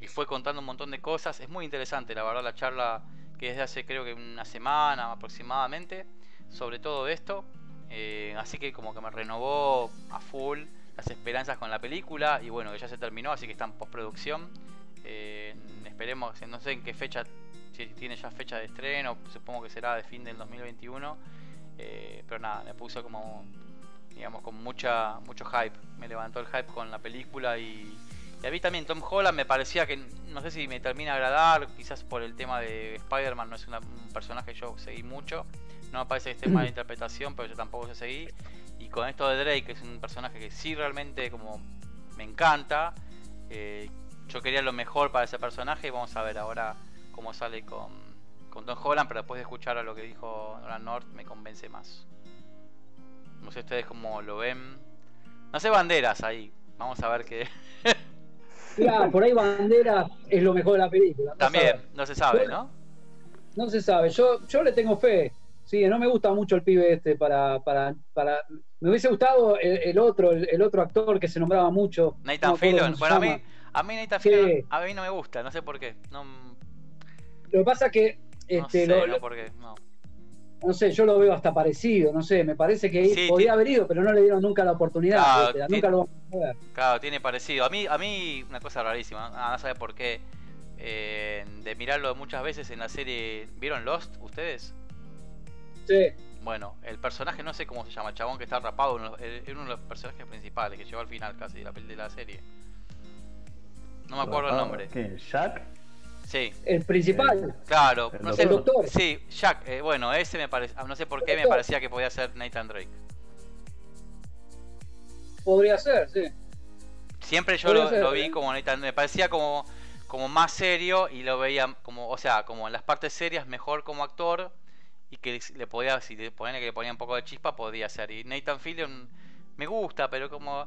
y fue contando un montón de cosas. Es muy interesante, la verdad, la charla que desde hace creo que una semana aproximadamente sobre todo esto. Eh, así que como que me renovó a full las esperanzas con la película. Y bueno, que ya se terminó, así que está en postproducción. Eh, esperemos, no sé en qué fecha, si tiene ya fecha de estreno, supongo que será de fin del dos mil veintiuno, eh, pero nada, me puso como, digamos, con mucha mucho hype, me levantó el hype con la película. Y, y a mí también Tom Holland me parecía que, no sé si me termina de agradar, quizás por el tema de Spider-Man, no es una, un personaje que yo seguí mucho, no me parece que esté mala interpretación, pero yo tampoco se seguí, y con esto de Drake, que es un personaje que sí realmente como me encanta, eh, yo quería lo mejor para ese personaje. Y vamos a ver ahora cómo sale con, con Tom Holland. Pero después de escuchar a lo que dijo Nolan North, me convence más. No sé ustedes cómo lo ven. No sé, banderas ahí. Vamos a ver qué. Claro, por ahí banderas es lo mejor de la película. No También, sabe. no se sabe, ¿no? No se sabe. Yo, yo le tengo fe. Sí, no me gusta mucho el pibe este para... para, para... Me hubiese gustado el, el otro el, el otro actor que se nombraba mucho. Nathan no Fillon. Bueno, a mí... A mí, sí. Fillon, a mí no me gusta, no sé por qué. No... Lo que pasa es que... Este, no sé, lo, no, por qué, no. no sé, yo lo veo hasta parecido, no sé, me parece que sí, podía haber ido, pero no le dieron nunca la oportunidad. Claro, ¿sí? Nunca lo vamos a ver. Claro, tiene parecido. A mí, a mí una cosa rarísima, no, no sabe por qué. Eh, de mirarlo muchas veces en la serie... ¿Vieron Lost ustedes? Sí. Bueno, el personaje, no sé cómo se llama, el chabón que está rapado, uno, el, uno de los personajes principales, que llegó al final casi de la, de la serie. No me acuerdo el nombre. ¿Qué? ¿Jack? Sí. El principal. Eh, claro, el no sé, doctor. Sí, Jack, eh, bueno, ese me parece, no sé por qué me parecía que podía ser Nathan Drake. Podría ser, sí. Siempre yo lo, ser, lo vi ¿eh? como Nathan, me parecía como, como más serio y lo veía como, o sea, como en las partes serias mejor como actor y que le podía, si le ponían que le ponía un poco de chispa, podía ser. Y Nathan Fillion me gusta, pero como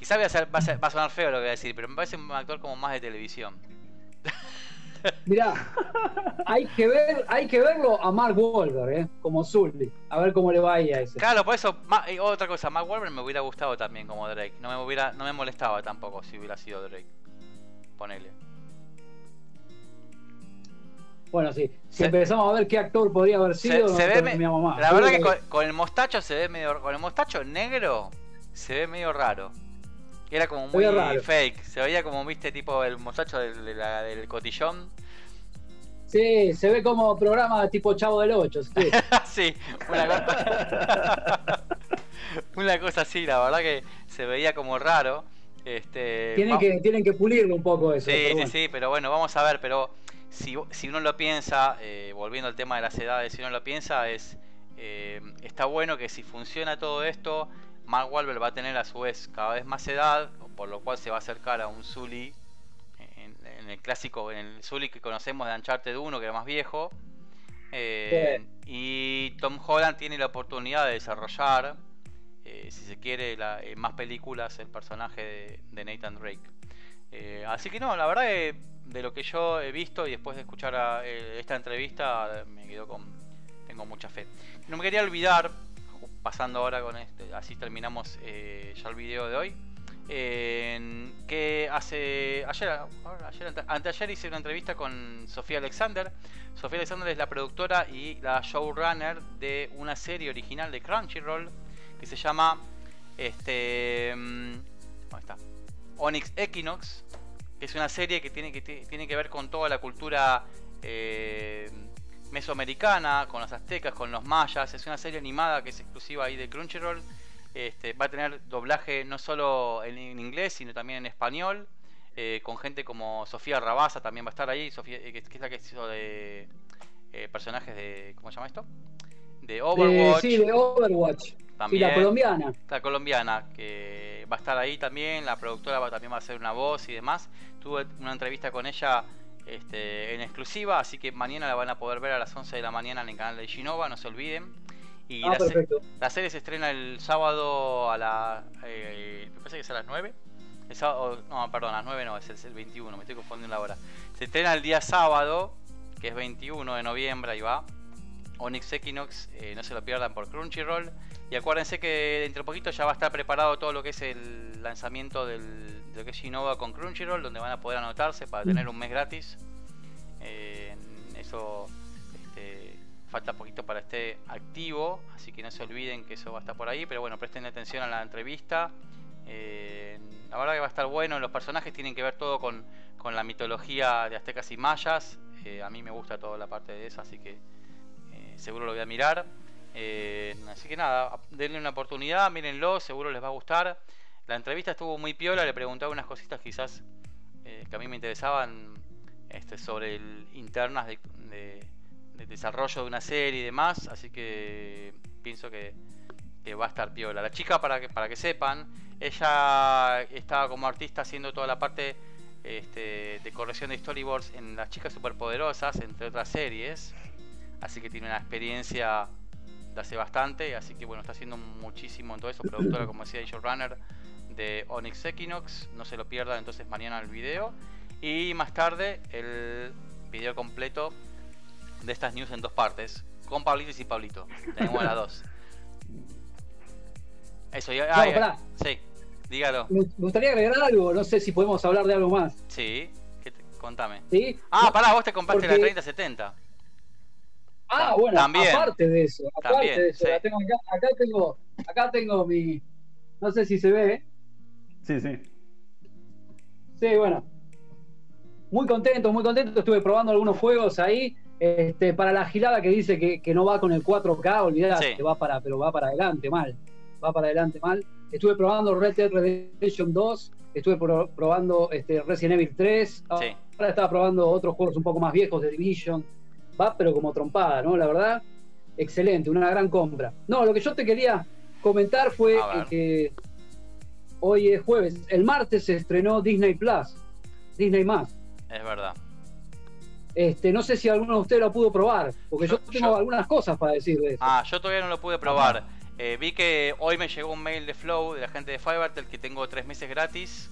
quizás va a, ser, va, a ser, va a sonar feo lo que voy a decir, pero me parece un actor como más de televisión. Mirá, hay que ver, hay que verlo a Mark Wahlberg, ¿eh? Como Zully, a ver cómo le va ahí a ese. Claro, por eso, ma, y otra cosa, Mark Wahlberg me hubiera gustado también como Drake, no me hubiera, no me molestaba tampoco si hubiera sido Drake, ponele. Bueno, sí, si se, empezamos a ver qué actor podría haber sido, se, no se ve me, más. La verdad que con, con el mostacho se ve medio, con el mostacho negro se ve medio raro. Era como muy fake, se veía como, viste, tipo el muchacho del, de la, del cotillón. Sí, se ve como programa tipo Chavo del Ocho. Sí, sí, una cosa... una cosa así, la verdad que se veía como raro. Este, tienen, vamos... que, tienen que pulirlo un poco eso. Sí, sí, bueno. sí, pero bueno, vamos a ver, pero si, si uno lo piensa, eh, volviendo al tema de las edades, si uno lo piensa, es eh, está bueno que si funciona todo esto... Mark Wahlberg va a tener a su vez cada vez más edad, por lo cual se va a acercar a un Sully en, en el clásico, en el Sully que conocemos de Uncharted uno, que era más viejo. Eh, y Tom Holland tiene la oportunidad de desarrollar, eh, si se quiere, la, en más películas el personaje de, de Nathan Drake. Eh, así que no, la verdad que de lo que yo he visto y después de escuchar a, eh, esta entrevista me quedo con, tengo mucha fe. No me quería olvidar. Pasando ahora con este, así terminamos eh, ya el video de hoy. Eh, que hace ayer, ayer ante, anteayer hice una entrevista con Sofía Alexander. Sofía Alexander es la productora y la showrunner de una serie original de Crunchyroll que se llama este, ¿cómo está? Onyx Equinox, que es una serie que tiene que, tiene que ver con toda la cultura eh, mesoamericana, con los aztecas, con los mayas. Es una serie animada que es exclusiva ahí de Crunchyroll. Este, va a tener doblaje no solo en inglés sino también en español, eh, con gente como Sofía Rabasa también va a estar ahí, Sofía, eh, que es la que hizo de eh, personajes de, ¿cómo se llama esto? De Overwatch. Sí, de Overwatch. También, y la colombiana. La colombiana, que va a estar ahí también. La productora va, también va a hacer una voz y demás. Tuve una entrevista con ella Este, en exclusiva, así que mañana la van a poder ver a las once de la mañana en el canal de Ginova, no se olviden. Y ah, la, se la serie se estrena el sábado a la... Eh, me parece que es a las nueve. El sábado, no, perdón, a las nueve no, es el, el veintiuno, me estoy confundiendo la hora. Se estrena el día sábado, que es veintiuno de noviembre, ahí va. Onyx Equinox, eh, no se lo pierdan por Crunchyroll. Y acuérdense que dentro de poquito ya va a estar preparado todo lo que es el lanzamiento del, de lo que es Ginova con Crunchyroll, donde van a poder anotarse para tener un mes gratis. Eh, eso este, falta poquito para esté activo, así que no se olviden que eso va a estar por ahí. Pero bueno, presten atención a la entrevista. Eh, la verdad que va a estar bueno. Los personajes tienen que ver todo con, con la mitología de aztecas y mayas. Eh, a mí me gusta toda la parte de esa, así que eh, seguro lo voy a mirar. Eh, así que nada, denle una oportunidad, mírenlo, seguro les va a gustar. La entrevista estuvo muy piola, le preguntaba unas cositas quizás eh, que a mí me interesaban este, sobre el, internas de, de, de desarrollo de una serie y demás, así que pienso que, que va a estar piola. La chica, para que, para que sepan, ella estaba como artista haciendo toda la parte este, de corrección de storyboards en Las Chicas Superpoderosas, entre otras series, así que tiene una experiencia... hace bastante, así que bueno, está haciendo muchísimo en todo eso, productora, como decía, y showrunner de Onyx Equinox. No se lo pierdan entonces mañana el video y más tarde el video completo de estas news en dos partes con Pablitos y Pablito, tenemos las dos. Eso ya, no, ah, sí, dígalo. Me gustaría agregar algo, no sé si podemos hablar de algo más. Sí, ¿qué te... contame? ¿Sí? Ah, pará, vos te compraste Porque... la treinta setenta. Ah, bueno, también, aparte de eso, aparte también, de eso, sí. la tengo acá, acá tengo, acá tengo mi, no sé si se ve, ¿eh? Sí, sí. Sí, bueno. Muy contento, muy contento, estuve probando algunos juegos ahí, este, para la gilada que dice que, que no va con el cuatro K, olvidate, sí. va para, pero va para adelante mal, va para adelante mal. Estuve probando Red Dead Redemption dos, estuve pro, probando este, Resident Evil tres, sí. Ahora estaba probando otros juegos un poco más viejos, de Division, va, pero como trompada, ¿no? La verdad, excelente, una gran compra. No, lo que yo te quería comentar fue que hoy es jueves, el martes se estrenó Disney Plus, Disney Más. Es verdad. Este, no sé si alguno de ustedes lo pudo probar, porque yo, yo tengo yo... algunas cosas para decir de eso. Ah, yo todavía no lo pude probar. Eh, vi que hoy me llegó un mail de Flow, de la gente de Fivertel, que tengo tres meses gratis.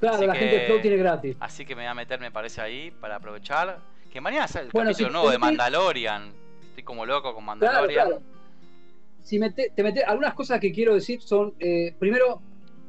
Claro, así la que... gente de Flow tiene gratis. Así que me voy a meter, me parece, ahí para aprovechar. Que mañana sale el bueno, capítulo si nuevo de Mandalorian. Estoy como loco con Mandalorian. Claro, claro. Si meté, te meté, algunas cosas que quiero decir son, eh, primero,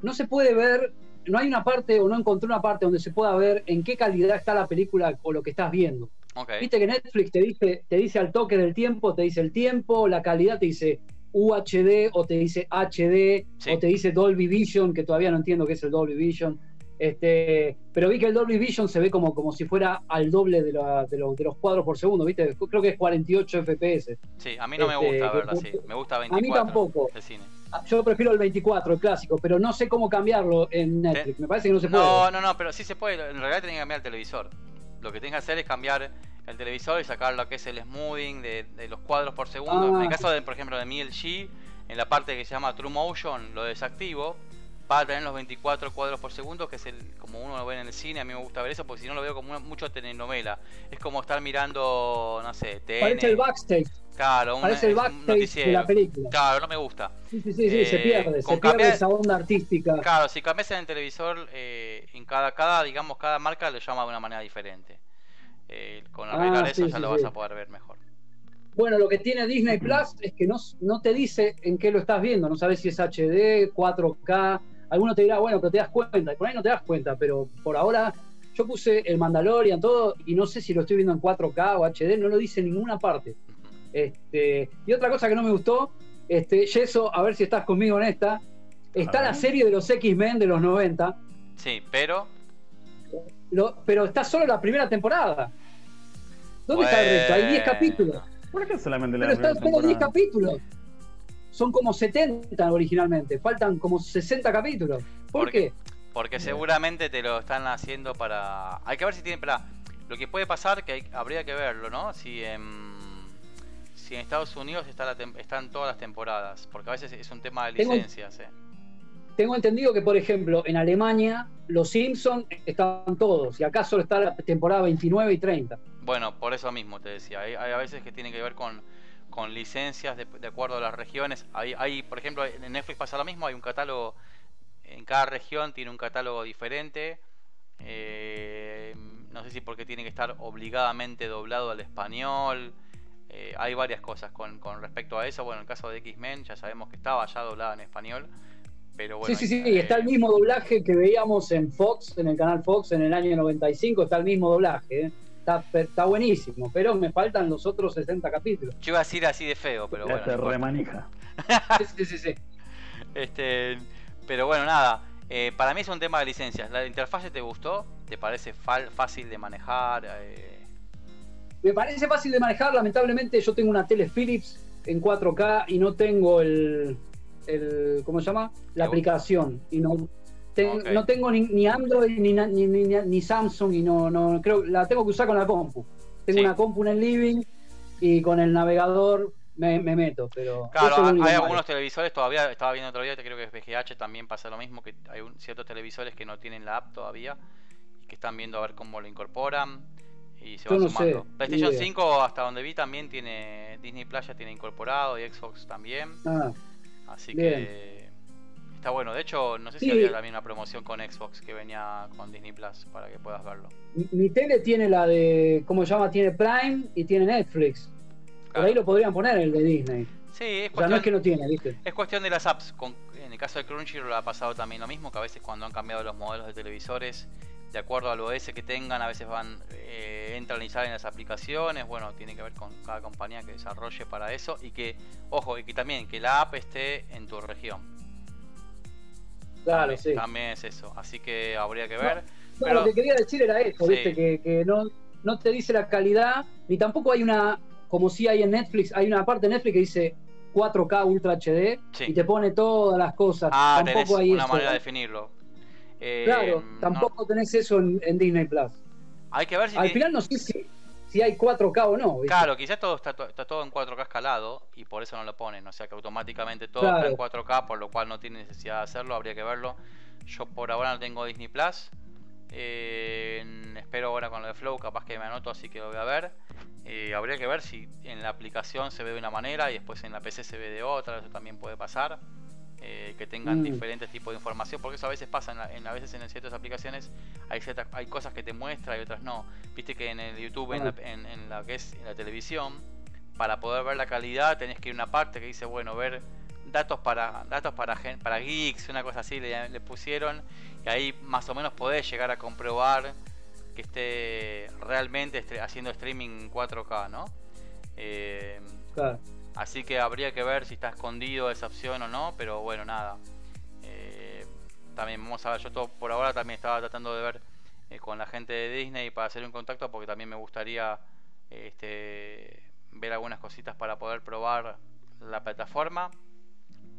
no se puede ver, no hay una parte o no encontré una parte donde se pueda ver en qué calidad está la película o lo que estás viendo. Okay. Viste que Netflix te dice, te dice al toque del tiempo, te dice el tiempo, la calidad te dice U H D o te dice H D, sí, o te dice Dolby Vision, que todavía no entiendo qué es el Dolby Vision. Este, pero vi que el Dolby Vision se ve como, como si fuera al doble de, la, de, los, de los cuadros por segundo, ¿viste? Creo que es cuarenta y ocho F P S. Sí, a mí no este, me gusta verla así, me gusta veinticuatro. A mí tampoco. El cine. Yo prefiero el veinticuatro, el clásico, pero no sé cómo cambiarlo en Netflix. ¿Eh? Me parece que no se puede. No, no, no, pero sí se puede. En realidad tenés que cambiar el televisor. Lo que tenés que hacer es cambiar el televisor y sacar lo que es el smoothing de, de los cuadros por segundo. Ah. En el caso, de, por ejemplo, de mi L G, en la parte que se llama True Motion, lo desactivo. Va a tener los veinticuatro cuadros por segundo, que es el como uno lo ve en el cine. A mí me gusta ver eso porque si no lo veo como una, mucho telenovela. Es como estar mirando, no sé, T N. Parece el backstage. Claro, un, parece el backstage de la película. Claro, no me gusta. Sí, sí, sí, eh, se pierde, se cambiar, pierde esa onda artística. Claro, si cambias en el televisor, eh, en cada, cada, digamos, cada marca lo llama de una manera diferente. Eh, con arreglar ah, eso sí, ya sí, lo sí. vas a poder ver mejor. Bueno, lo que tiene Disney Plus es que no, no te dice en qué lo estás viendo. No sabes si es H D, cuatro K. Alguno te dirá, bueno, pero te das cuenta. Por ahí no te das cuenta, pero por ahora yo puse el Mandalorian, todo, y no sé si lo estoy viendo en cuatro K o H D, no lo dice en ninguna parte. Este, y otra cosa que no me gustó, este, Shezo, a ver si estás conmigo en esta, está la serie de los X-Men de los noventa. Sí, pero... Lo, pero está solo la primera temporada. ¿Dónde bueno. está el resto? Hay diez capítulos. ¿Por qué solamente la primera temporada? Pero están solo diez capítulos. Son como setenta originalmente, faltan como sesenta capítulos. ¿Por, ¿Por qué? Porque seguramente te lo están haciendo para... Hay que ver si tienen para... Lo que puede pasar, que hay... habría que verlo, ¿no? Si en, si en Estados Unidos está la tem... están todas las temporadas, porque a veces es un tema de licencias. Tengo, eh. tengo entendido que, por ejemplo, en Alemania los Simpsons están todos, y acá solo está la temporada veintinueve y treinta. Bueno, por eso mismo te decía, hay, hay a veces que tiene que ver con... con licencias de, de acuerdo a las regiones. Hay, hay, por ejemplo, en Netflix pasa lo mismo, hay un catálogo, en cada región tiene un catálogo diferente. Eh, no sé si porque tiene que estar obligadamente doblado al español. Eh, hay varias cosas con, con respecto a eso. Bueno, en el caso de X-Men ya sabemos que estaba ya doblada en español. Pero bueno, sí, sí, sí, eh... está el mismo doblaje que veíamos en Fox, en el canal Fox en el año noventa y cinco, está el mismo doblaje, ¿eh? Está, está buenísimo, pero me faltan los otros sesenta capítulos. Yo iba a decir así de feo, pero ya bueno. Te remanija. Sí, sí, sí. Este, pero bueno, nada. Eh, para mí es un tema de licencias. ¿La interfase te gustó? ¿Te parece fácil de manejar? Eh... Me parece fácil de manejar. Lamentablemente yo tengo una tele Philips en cuatro K y no tengo el... el ¿cómo se llama? La aplicación. Y no... Ten, okay. No tengo ni, ni Android ni, ni, ni, ni Samsung y no, no creo, la tengo que usar con la compu. Tengo sí. una compu en el living y con el navegador me, me meto. Pero claro, hay normal. algunos televisores todavía, estaba viendo otro día, creo que es V G H, también pasa lo mismo, que hay un, ciertos televisores que no tienen la app todavía, que están viendo a ver cómo lo incorporan y se va no sumando. Sé, PlayStation cinco, hasta donde vi, también tiene Disney Plus, ya tiene incorporado, y Xbox también. Ah, así bien. que está bueno. De hecho, no sé si sí. había también una promoción con Xbox que venía con Disney Plus para que puedas verlo. Mi, mi tele tiene la de... ¿Cómo se llama? Tiene Prime y tiene Netflix. Claro. Por ahí lo podrían poner, el de Disney. Sí, es cuestión, o sea, no es que no tiene, ¿viste? Es cuestión de las apps. Con, en el caso de Crunchyroll ha pasado también lo mismo, que a veces cuando han cambiado los modelos de televisores, de acuerdo al O S que tengan, a veces van eh, entran y salen las aplicaciones. Bueno, tiene que ver con cada compañía que desarrolle para eso. Y que, ojo, y que también que la app esté en tu región. Claro, sí. También es eso, así que habría que ver. No, pero... Lo que quería decir era eso, sí. ¿viste? Que, que no, no te dice la calidad, ni tampoco hay una, como si hay en Netflix, hay una parte de Netflix que dice cuatro K Ultra H D, sí. y te pone todas las cosas. Ah, tampoco tenés hay una eso. manera de definirlo. Eh, claro, tampoco no... tenés eso en, en Disney Plus. Hay que ver si... Al tiene... final no sé si, si hay cuatro K o no, ¿viste? Claro, quizás todo está, está todo en cuatro K escalado y por eso no lo ponen. O sea que automáticamente todo claro. está en cuatro K, por lo cual no tiene necesidad de hacerlo, habría que verlo. Yo por ahora no tengo Disney Plus. Eh, espero ahora con lo de Flow, capaz que me anoto, así que lo voy a ver. Eh, habría que ver si en la aplicación se ve de una manera y después en la P C se ve de otra. Eso también puede pasar. Eh, que tengan mm. diferentes tipos de información, porque eso a veces pasa en, la, en a veces en ciertas aplicaciones hay ciertas, hay cosas que te muestra y otras no. Viste que en el YouTube, en la, en, en la que es en la televisión, para poder ver la calidad tenés que ir a una parte que dice, bueno, ver datos para datos para gen, para geeks, una cosa así le, le pusieron, y ahí más o menos podés llegar a comprobar que esté realmente esté haciendo streaming en cuatro K, ¿no? Eh, claro. Así que habría que ver si está escondido esa opción o no, pero bueno, nada. Eh, también vamos a ver, yo todo, por ahora también estaba tratando de ver eh, con la gente de Disney para hacer un contacto, porque también me gustaría eh, este, ver algunas cositas para poder probar la plataforma.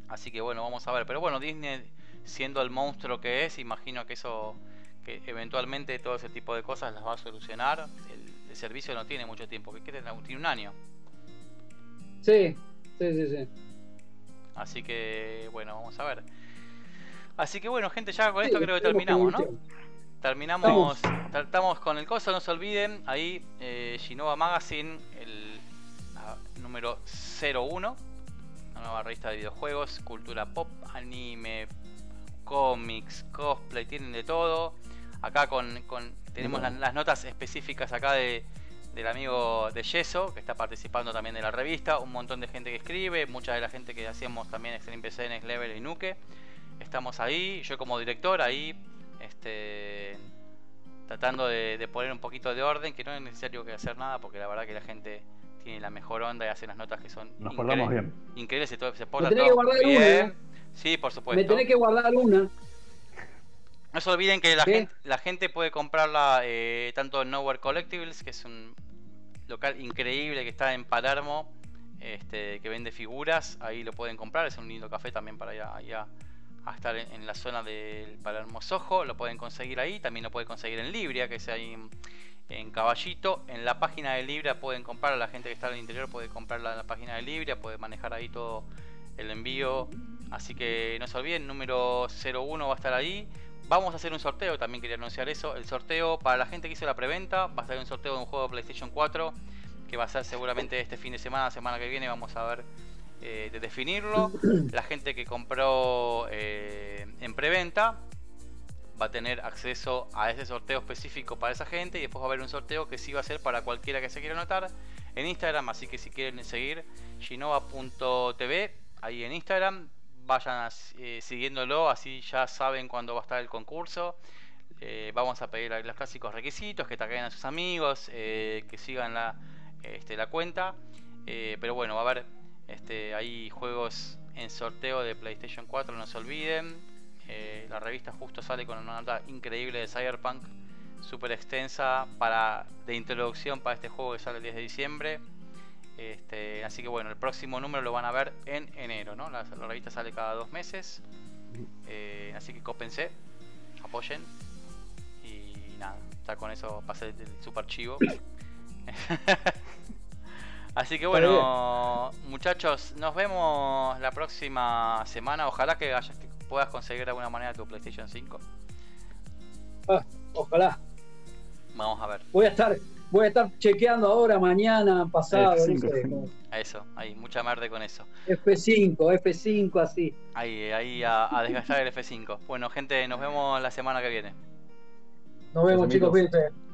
Así que bueno, vamos a ver. Pero bueno, Disney siendo el monstruo que es, imagino que eso, que eventualmente todo ese tipo de cosas las va a solucionar. El, el servicio no tiene mucho tiempo, que tiene un año. Sí, sí, sí, sí. Así que, bueno, vamos a ver. Así que, bueno, gente, ya con esto sí, creo que terminamos, ¿no? Terminamos, estamos con el coso, no se olviden. Ahí, eh, Ginova Magazine, el la, número cero uno, una nueva revista de videojuegos, cultura pop, anime, cómics, cosplay, tienen de todo. Acá con, con tenemos las, las notas específicas acá de... del amigo de Shezo, que está participando también de la revista, un montón de gente que escribe, mucha de la gente que hacíamos también Extreme P C, Next Level y Nuke, estamos ahí, yo como director ahí, este, tratando de, de poner un poquito de orden, que no es necesario que hacer nada, porque la verdad que la gente tiene la mejor onda y hace las notas que son nos portamos bien, increíbles, se, se porta todo bien, una, ¿eh? Sí, por supuesto, me tenés que guardar una. No se olviden que la, gente, la gente puede comprarla eh, tanto en Nowhere Collectibles, que es un local increíble que está en Palermo, este, que vende figuras, ahí lo pueden comprar, es un lindo café también para ir allá a estar en, en la zona del Palermo Soho, lo pueden conseguir ahí, también lo pueden conseguir en Libria, que es ahí en, en Caballito, en la página de Libria pueden comprarla, la gente que está en el interior puede comprarla en la página de Libria, puede manejar ahí todo el envío, así que no se olviden, número cero uno va a estar ahí. Vamos a hacer un sorteo, también quería anunciar eso. El sorteo para la gente que hizo la preventa, va a ser un sorteo de un juego de PlayStation cuatro que va a ser seguramente este fin de semana, semana que viene, vamos a ver eh, de definirlo. La gente que compró eh, en preventa va a tener acceso a ese sorteo específico para esa gente, y después va a haber un sorteo que sí va a ser para cualquiera que se quiera anotar en Instagram, así que si quieren seguir ginova punto t v ahí en Instagram, vayan eh, siguiéndolo, así ya saben cuándo va a estar el concurso. Eh, vamos a pedir los clásicos requisitos, que taguen a sus amigos, eh, que sigan la, este, la cuenta. Eh, pero bueno, va a haber este, ahí juegos en sorteo de PlayStation cuatro, no se olviden. Eh, la revista justo sale con una nota increíble de Cyberpunk, súper extensa, para, de introducción para este juego que sale el diez de diciembre. Este, así que bueno, el próximo número lo van a ver en enero, ¿no? La, la revista sale cada dos meses. Eh, así que cópense, apoyen. Y nada, ya con eso pasé el super chivo. Así que bueno, muchachos, nos vemos la próxima semana. Ojalá que, hayas, que puedas conseguir de alguna manera tu PlayStation cinco. Ah, ojalá. Vamos a ver. Voy a estar... Voy a estar chequeando ahora, mañana, pasado. F cinco, no sé. Eso, ahí, mucha merde con eso. F cinco, F cinco, así. Ahí, ahí a, a desgastar el F cinco. Bueno, gente, nos vemos la semana que viene. Nos vemos, nos chicos, cuídense.